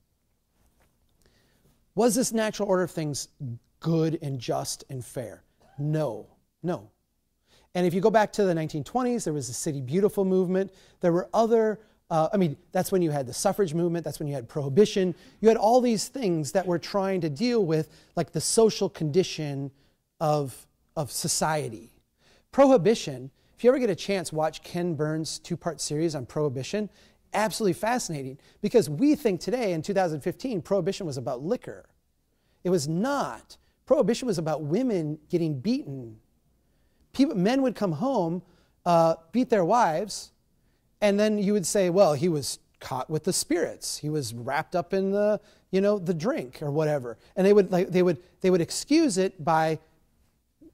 Was this natural order of things good and just and fair? No, no. And if you go back to the 1920s, there was the City Beautiful movement. There were other, I mean, that's when you had the suffrage movement. That's when you had prohibition. You had all these things that were trying to deal with like the social condition of society. Prohibition, if you ever get a chance, watch Ken Burns' 2-part series on prohibition. Absolutely fascinating, because we think today in 2015, prohibition was about liquor. It was not. Prohibition was about women getting beaten. People, men would come home, beat their wives, and then you would say, well, he was caught with the spirits. He was wrapped up in the, you know, the drink or whatever. And they would excuse it by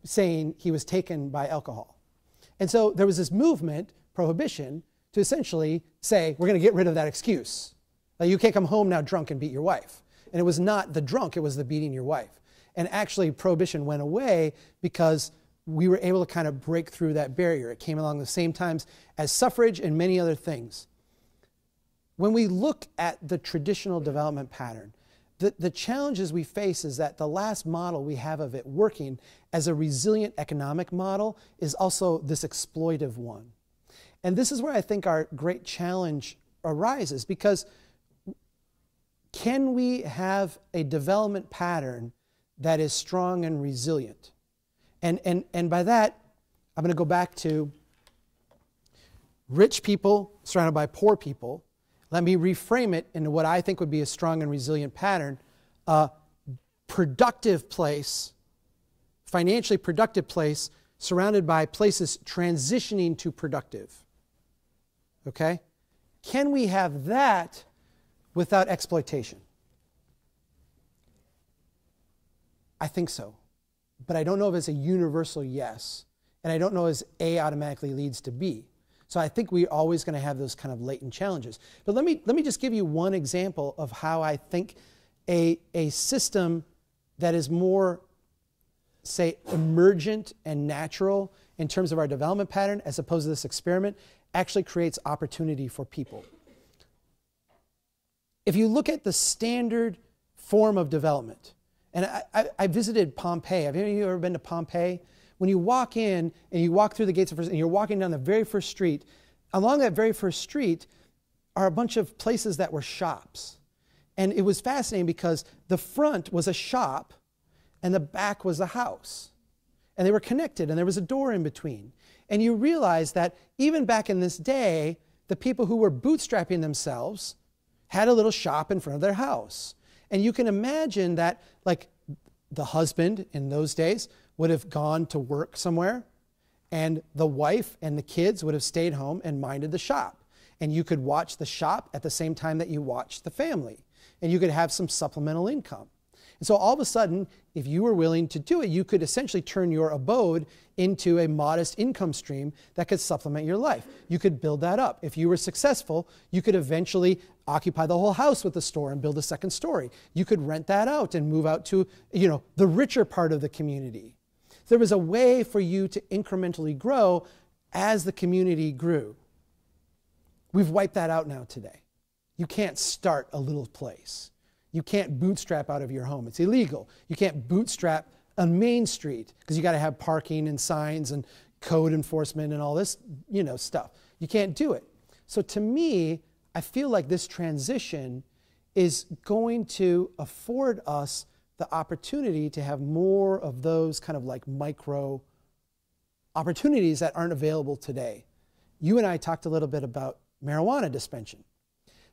saying he was taken by alcohol. And so there was this movement, prohibition, to essentially say, we're going to get rid of that excuse. Like, you can't come home now drunk and beat your wife. And it was not the drunk, it was the beating your wife. And actually, prohibition went away because we were able to kind of break through that barrier. It came along the same times as suffrage and many other things. When we look at the traditional development pattern, the challenges we face is that the last model we have of it working as a resilient economic model is also this exploitive one. And this is where I think our great challenge arises, because can we have a development pattern that is strong and resilient? And by that, I'm going to go back to rich people surrounded by poor people. Let me reframe it into what I think would be a strong and resilient pattern. A productive place, financially productive place, surrounded by places transitioning to productive. Okay? Can we have that without exploitation? I think so, but I don't know if it's a universal yes, and I don't know if A automatically leads to B. So I think we're always going to have those kind of latent challenges. But let me just give you one example of how I think a system that is more, say, emergent and natural in terms of our development pattern, as opposed to this experiment, actually creates opportunity for people. If you look at the standard form of development, and I visited Pompeii. Have any of you ever been to Pompeii? When you walk in and you walk through the gates of first, and you're walking down the very first street, along that very first street are a bunch of places that were shops. And it was fascinating because the front was a shop and the back was a house. And they were connected, and there was a door in between. And you realize that even back in this day, the people who were bootstrapping themselves had a little shop in front of their house. And you can imagine that, like, the husband in those days would have gone to work somewhere, and the wife and the kids would have stayed home and minded the shop. And you could watch the shop at the same time that you watched the family. And you could have some supplemental income. And so all of a sudden, if you were willing to do it, you could essentially turn your abode into a modest income stream that could supplement your life. You could build that up. If you were successful, you could eventually occupy the whole house with a store and build a second story. You could rent that out and move out to, you know, the richer part of the community. There was a way for you to incrementally grow as the community grew. We've wiped that out now today. You can't start a little place. You can't bootstrap out of your home. It's illegal. You can't bootstrap on Main Street because you got to have parking and signs and code enforcement and all this, you know, stuff. You can't do it. So to me, I feel like this transition is going to afford us the opportunity to have more of those kind of like micro opportunities that aren't available today. You and I talked a little bit about marijuana dispensation.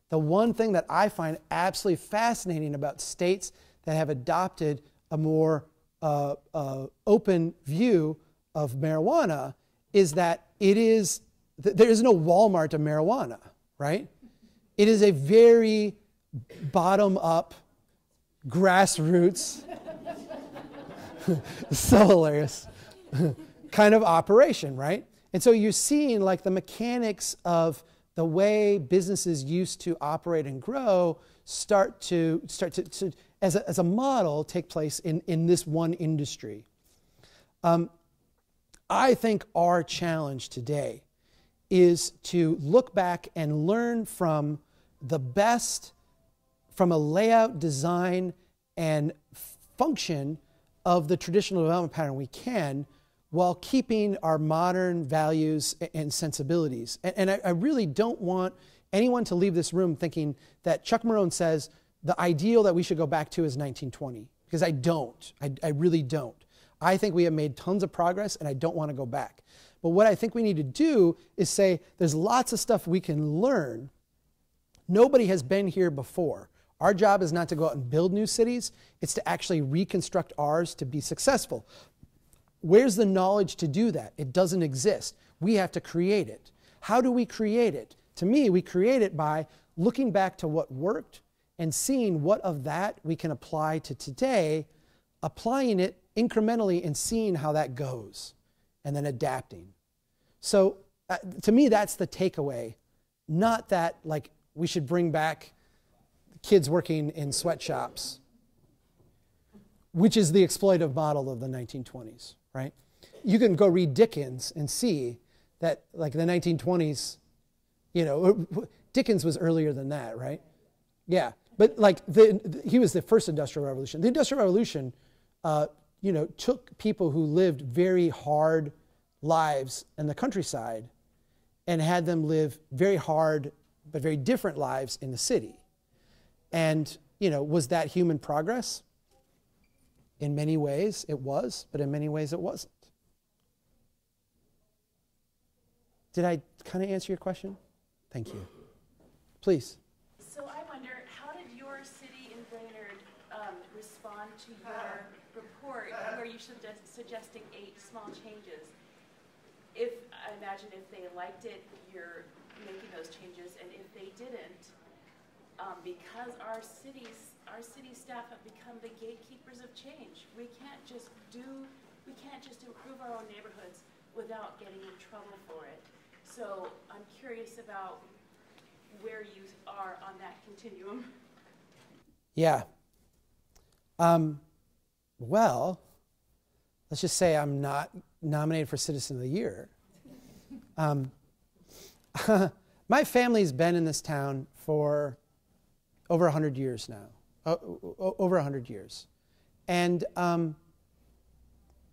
The one thing that I find absolutely fascinating about states that have adopted a more open view of marijuana is that it is, there is no Walmart of marijuana, right? It is a very bottom-up, grassroots, so hilarious, kind of operation, right? And so you're seeing like the mechanics of the way businesses used to operate and grow start to as a model, take place in this one industry. I think our challenge today is to look back and learn from the best, from a layout, design, and function of the traditional development pattern we can, while keeping our modern values and sensibilities. And I really don't want anyone to leave this room thinking that Chuck Marrone says the ideal that we should go back to is 1920, because I don't. I really don't. I think we have made tons of progress, and I don't want to go back. But what I think we need to do is say there's lots of stuff we can learn. Nobody has been here before. Our job is not to go out and build new cities. It's to actually reconstruct ours to be successful. Where's the knowledge to do that? It doesn't exist. We have to create it. How do we create it? To me, we create it by looking back to what worked and seeing what of that we can apply to today, applying it incrementally and seeing how that goes, and then adapting. So to me, that's the takeaway. Not that like we should bring back kids working in sweatshops, which is the exploitive model of the 1920s, right? You can go read Dickens and see that, like, the 1920s, you know, Dickens was earlier than that, right? Yeah, but like he was the first Industrial Revolution. The Industrial Revolution, you know, took people who lived very hard lives in the countryside and had them live very hard but very different lives in the city. And, you know, was that human progress? In many ways it was, but in many ways it wasn't. Did I kind of answer your question? Thank you. Please. So I wonder, how did your city in Brainerd respond to your report where you suggesting 8 small changes? If I imagine if they liked it, you're making those changes, and if they didn't, because our city staff have become the gatekeepers of change. We can't just improve our own neighborhoods without getting in trouble for it. So I'm curious about where you are on that continuum. Yeah. Well, let's just say I'm not nominated for Citizen of the Year. My family's been in this town for over 100 years now, over 100 years. And,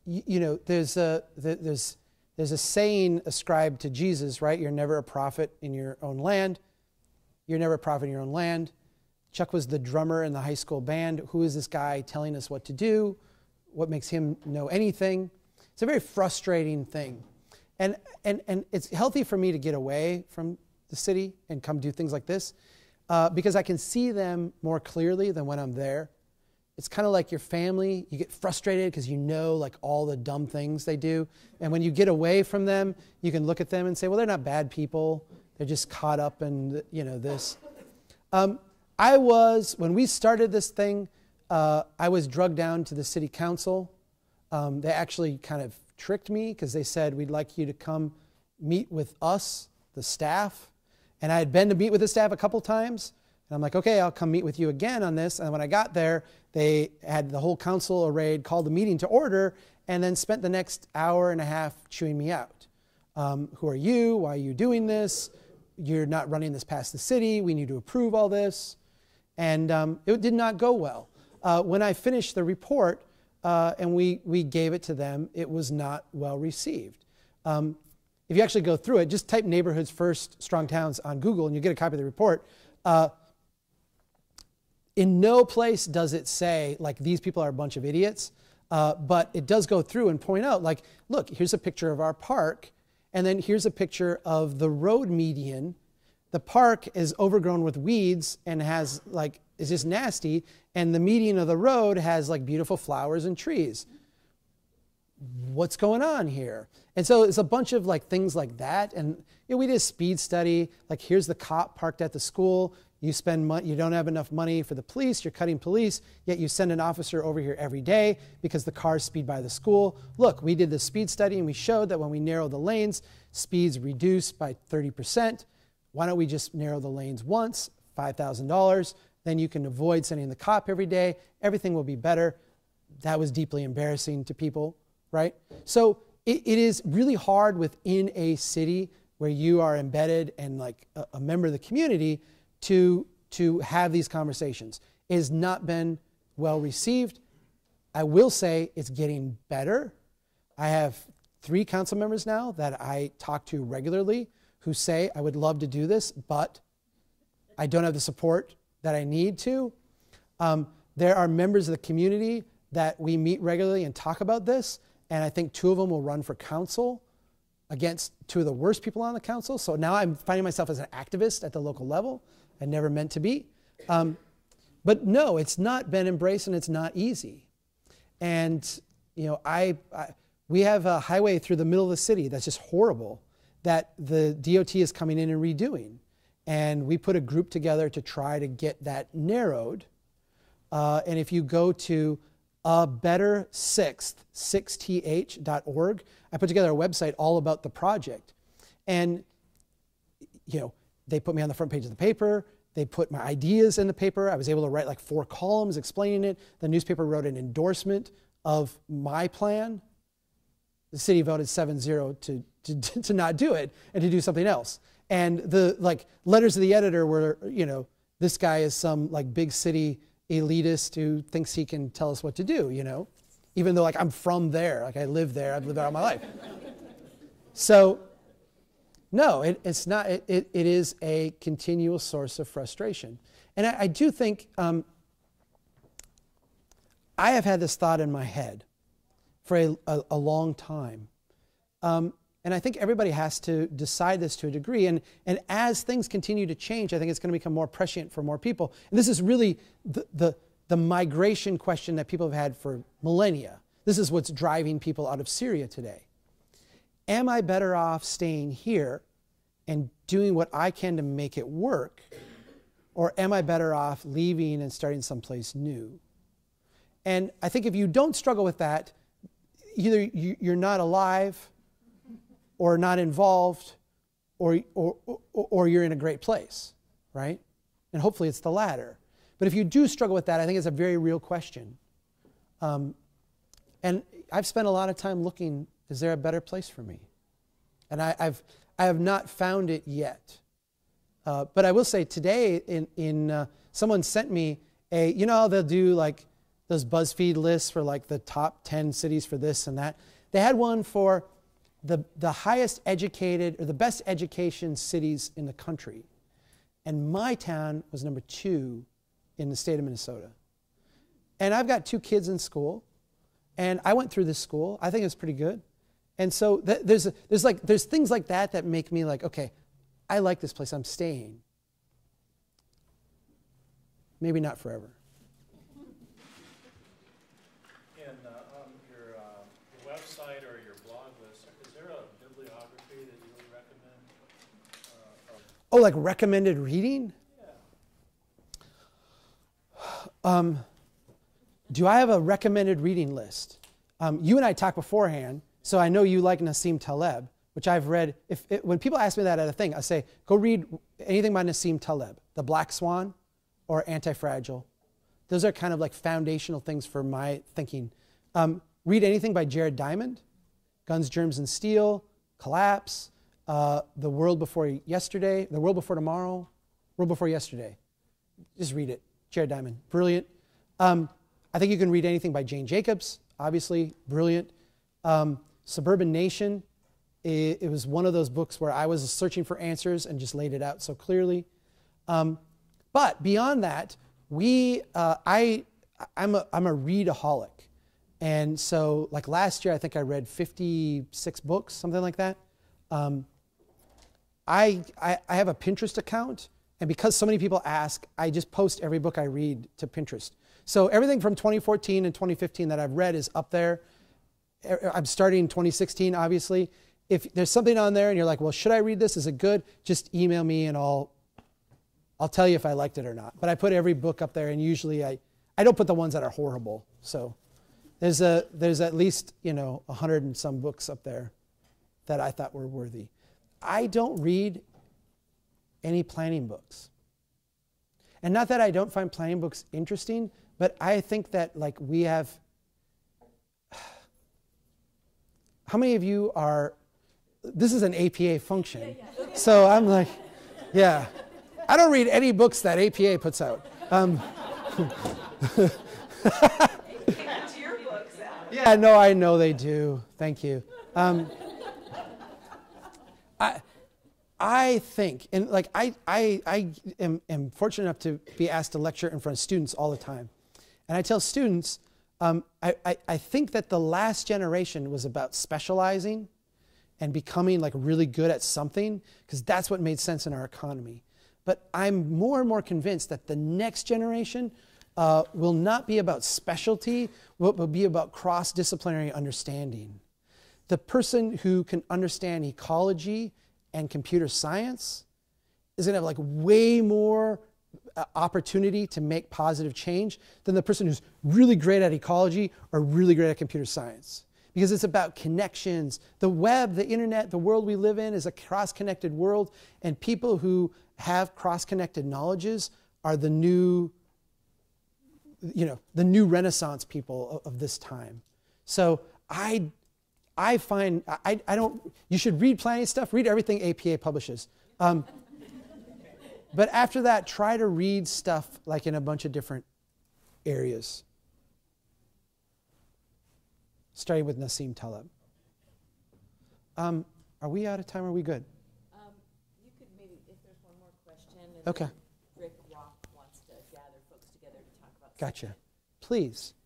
you know, there's a saying ascribed to Jesus, right? You're never a prophet in your own land. You're never a prophet in your own land. Chuck was the drummer in the high school band. Who is this guy telling us what to do? What makes him know anything? It's a very frustrating thing. And it's healthy for me to get away from the city and come do things like this. Because I can see them more clearly than when I'm there. It's kind of like your family. You get frustrated because you know, like, all the dumb things they do. And when you get away from them, you can look at them and say, well, they're not bad people. They're just caught up in, you know, this. When we started this thing, I was drugged down to the city council. They actually kind of tricked me because they said, we'd like you to come meet with us, the staff. And I had been to meet with the staff a couple times, and I'm like, okay, I'll come meet with you again on this. And when I got there, they had the whole council arrayed, called the meeting to order, and then spent the next hour and a half chewing me out. Who are you? Why are you doing this? You're not running this past the city. We need to approve all this. And it did not go well. When I finished the report and we gave it to them, it was not well received. If you actually go through it, just type neighborhoods first, Strong Towns on Google, and you get a copy of the report. In no place does it say, like, these people are a bunch of idiots, but it does go through and point out, like, look, here's a picture of our park, and then here's a picture of the road median. The park is overgrown with weeds and has, like, is just nasty, and the median of the road has, like, beautiful flowers and trees. What's going on here? And so it's a bunch of, like, things like that. And you know, we did a speed study. Like, here's the cop parked at the school. You spend money, you don't have enough money for the police, you're cutting police, yet you send an officer over here every day because the cars speed by the school. Look, we did the speed study and we showed that when we narrow the lanes, speeds reduce by 30%. Why don't we just narrow the lanes once, $5,000, then you can avoid sending the cop every day, everything will be better. That was deeply embarrassing to people, right? So it is really hard within a city where you are embedded and like a member of the community to have these conversations. It has not been well received. I will say it's getting better. I have 3 council members now that I talk to regularly who say, I would love to do this, but I don't have the support that I need to. There are members of the community that we meet regularly and talk about this, and I think 2 of them will run for council against 2 of the worst people on the council. So now I'm finding myself as an activist at the local level. I never meant to be. But no, it's not been embraced and it's not easy. And you know, we have a highway through the middle of the city that's just horrible that the DOT is coming in and redoing. And we put a group together to try to get that narrowed. And if you go to a better sixth, 6th.org, I put together a website all about the project. And you know, they put me on the front page of the paper. They put my ideas in the paper. I was able to write like 4 columns explaining it. The newspaper wrote an endorsement of my plan. The city voted 7-0 to not do it and to do something else. And the like letters of the editor were, you know, this guy is some like big city elitist who thinks he can tell us what to do, you know, even though like I'm from there, like I live there, I've lived there all my life. So. No, it's not. It is a continual source of frustration. And I do think I have had this thought in my head for a long time. And I think everybody has to decide this to a degree. And as things continue to change, I think it's going to become more prescient for more people. And this is really the migration question that people have had for millennia. This is what's driving people out of Syria today. Am I better off staying here and doing what I can to make it work? Or am I better off leaving and starting someplace new? And I think if you don't struggle with that, either you're not alive or not involved or you're in a great place, right? And hopefully it's the latter. But if you do struggle with that, I think it's a very real question. And I've spent a lot of time looking. Is there a better place for me? And I have not found it yet. But I will say today, someone sent me a, you know, they'll do like those BuzzFeed lists for like the top 10 cities for this and that. They had one for the highest educated or the best education cities in the country. And my town was number 2 in the state of Minnesota. And I've got 2 kids in school. And I went through this school. I think it's pretty good. And so there's things like that that make me like, okay, I like this place. I'm staying. Maybe not forever. And on your website or your blog list, is there a bibliography that you would recommend? Oh, like recommended reading? Yeah. Do I have a recommended reading list? You and I talked beforehand, so I know you like Nassim Taleb, which I've read. When people ask me that at a thing, I say, go read anything by Nassim Taleb, The Black Swan or Anti-Fragile. Those are kind of like foundational things for my thinking. Read anything by Jared Diamond, Guns, Germs, and Steel, Collapse, The World Before Yesterday, The World Before Tomorrow, World Before Yesterday. Just read it. Jared Diamond, brilliant. I think you can read anything by Jane Jacobs, obviously, brilliant. Suburban Nation, it was one of those books where I was searching for answers and just laid it out so clearly. But beyond that, I'm a readaholic. And so like last year, I think I read 56 books, something like that. I have a Pinterest account, and because so many people ask, I just post every book I read to Pinterest. So everything from 2014 and 2015 that I've read is up there. I'm starting in 2016, obviously. If there's something on there and you're like, well, should I read this? Is it good? Just email me and I'll tell you if I liked it or not. But I put every book up there, and usually I don't put the ones that are horrible. So there's at least, you know, 100 and some books up there that I thought were worthy. I don't read any planning books. And not that I don't find planning books interesting, but I think that, like, we have... How many of you are... This is an APA function. So I'm like, yeah. I don't read any books that APA puts out. Your books out. Yeah, no, I know they do. Thank you. I think, and like I am fortunate enough to be asked to lecture in front of students all the time. And I tell students, I think that the last generation was about specializing and becoming like really good at something, because that's what made sense in our economy. But I'm more and more convinced that the next generation will not be about specialty, but will be about cross-disciplinary understanding. The person who can understand ecology and computer science is going to have like way more opportunity to make positive change than the person who's really great at ecology or really great at computer science. Because it's about connections. The web, the internet, the world we live in is a cross-connected world, and people who have cross-connected knowledges are the new, you know, the new Renaissance people of this time. So I don't, you should read planning stuff, read everything APA publishes. But after that, try to read stuff like in a bunch of different areas. Starting with Nassim Taleb. Are we out of time? Or are we good? You could maybe, if there's one more question. And okay. Rick Roth wants to gather folks together to talk about something. Gotcha. Please.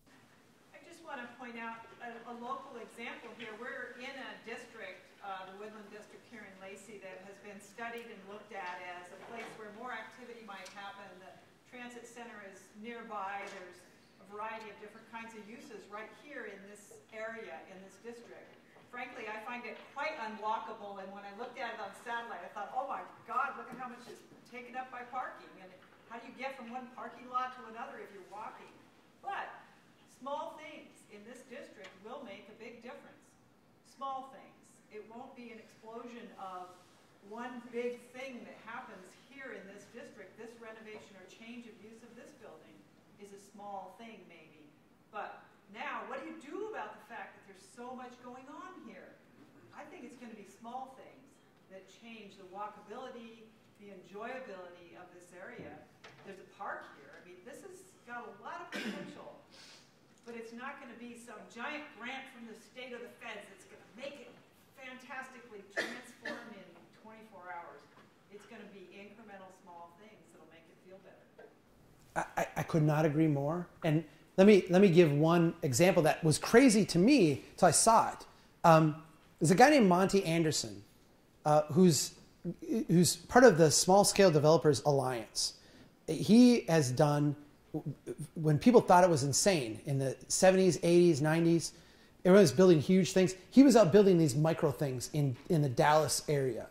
I just want to point out a local example here. We're in a district, the Woodland District here in Lacey, that has been studied and looked at as a place where more activity might happen. The transit center is nearby. There's a variety of different kinds of uses right here in this area, in this district. Frankly, I find it quite unwalkable, and when I looked at it on satellite, I thought, oh my God, look at how much is taken up by parking, and how do you get from one parking lot to another if you're walking? But small things in this district will make a big difference. Small things. It won't be an explosion of one big thing that happens here in this district. This renovation or change of use of this building is a small thing maybe. But now, what do you do about the fact that there's so much going on here? I think it's going to be small things that change the walkability, the enjoyability of this area. There's a park here. I mean, this has got a lot of potential. But it's not going to be some giant grant from the state or the feds that's going to make it fantastically transformed in 24 hours. It's going to be incremental small things that'll make it feel better. I could not agree more. And let me give one example that was crazy to me until I saw it. There's a guy named Monty Anderson, who's part of the Small Scale Developers Alliance. He has done, when people thought it was insane in the 70s, 80s, 90s, everyone was building huge things. He was out building these micro things in the Dallas area.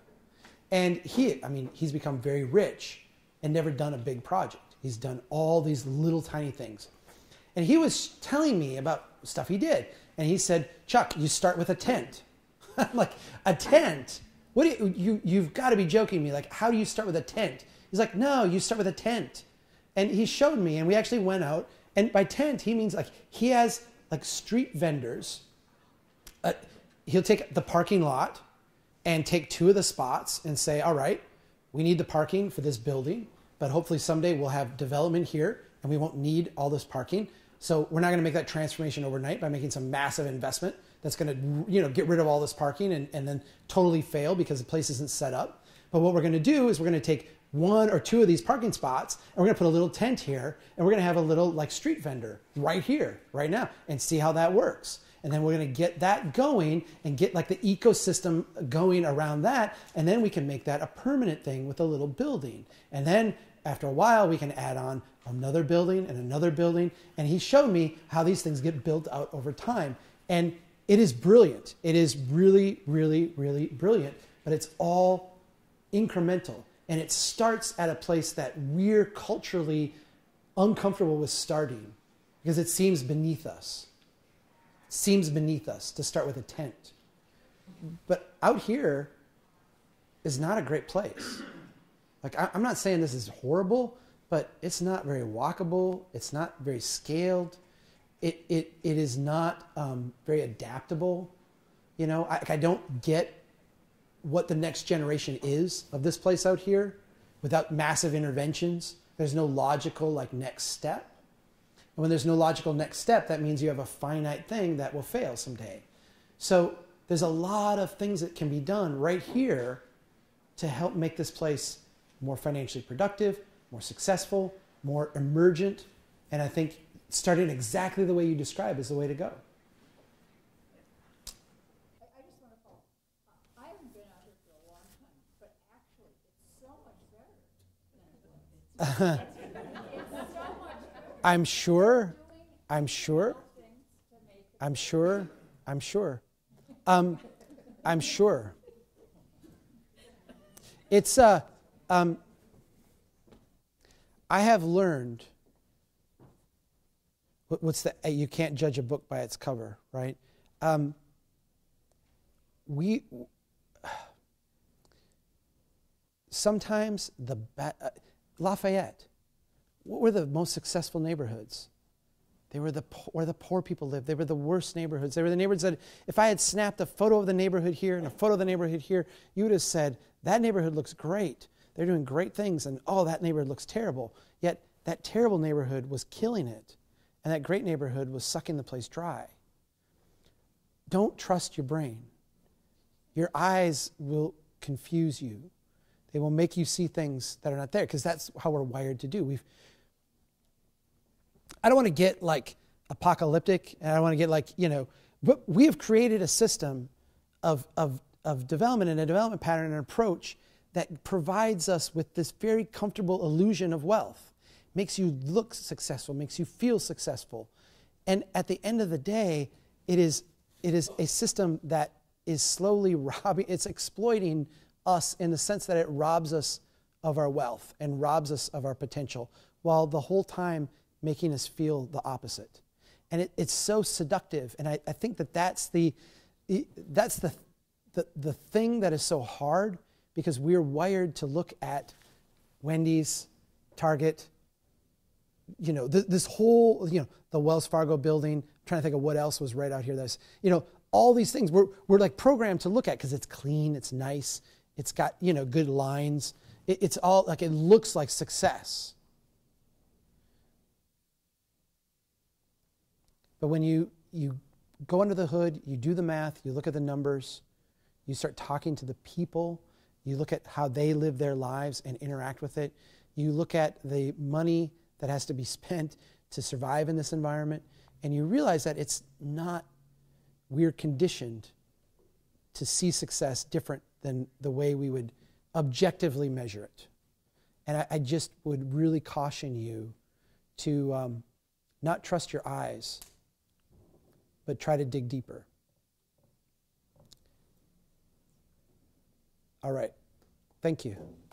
And he's become very rich and never done a big project. He's done all these little tiny things. And he was telling me about stuff he did. And he said, Chuck, you start with a tent. I'm like, a tent? What do you've got to be joking me. Like, how do you start with a tent? He's like, no, you start with a tent. And he showed me, and we actually went out. And by tent, he means like he has... like street vendors, he'll take the parking lot and take two of the spots and say, all right, we need the parking for this building, but hopefully someday we'll have development here and we won't need all this parking. So we're not going to make that transformation overnight by making some massive investment that's going to, you know, get rid of all this parking and then totally fail because the place isn't set up. But what we're going to do is we're going to take one or two of these parking spots and we're going to put a little tent here and we're going to have a little like street vendor right here, right now, and see how that works. And then we're going to get that going and get like the ecosystem going around that. And then we can make that a permanent thing with a little building. And then after a while, we can add on another building and another building. And he showed me how these things get built out over time. And it is brilliant. It is really, really, really brilliant. But it's all incremental. And it starts at a place that we're culturally uncomfortable with starting because it seems beneath us. Seems beneath us to start with a tent. But out here is not a great place. Like, I'm not saying this is horrible, but it's not very walkable. It's not very scaled. It is not very adaptable. You know, I don't get what the next generation is of this place out here without massive interventions. There's no logical, like, next step. And when there's no logical next step, that means you have a finite thing that will fail someday. So there's a lot of things that can be done right here to help make this place more financially productive, more successful, more emergent. And I think starting exactly the way you describe is the way to go. I just want to follow up. I haven't been out here for a long time, but actually it's so much better than it was. I'm sure. It's, I have learned, what's the, you can't judge a book by its cover, right? Sometimes Lafayette, what were the most successful neighborhoods? They were where the poor people lived. They were the worst neighborhoods. They were the neighborhoods that if I had snapped a photo of the neighborhood here and a photo of the neighborhood here, you would have said, that neighborhood looks great. They're doing great things. And oh, that neighborhood looks terrible. Yet that terrible neighborhood was killing it. And that great neighborhood was sucking the place dry. Don't trust your brain. Your eyes will confuse you. They will make you see things that are not there because that's how we're wired to do. I don't want to get like apocalyptic, and I don't want to get like, you know, but we have created a system of development and a development pattern and an approach that provides us with this very comfortable illusion of wealth, makes you look successful, makes you feel successful. And at the end of the day, it is a system that is slowly robbing, it's exploiting us in the sense that it robs us of our wealth and robs us of our potential, while the whole time making us feel the opposite. And it's so seductive. And I think that that's the thing that is so hard, because we're wired to look at Wendy's, Target, you know, this whole, you know, the Wells Fargo building. I'm trying to think of what else was right out here. That's, you know, all these things we're like programmed to look at because it's clean, it's nice, it's got, you know, good lines. It's all like, it looks like success. But when you go under the hood, you do the math, you look at the numbers, you start talking to the people, you look at how they live their lives and interact with it, you look at the money that has to be spent to survive in this environment, and you realize that it's not, we're conditioned to see success different than the way we would objectively measure it. And I just would really caution you to not trust your eyes, but try to dig deeper. All right. Thank you.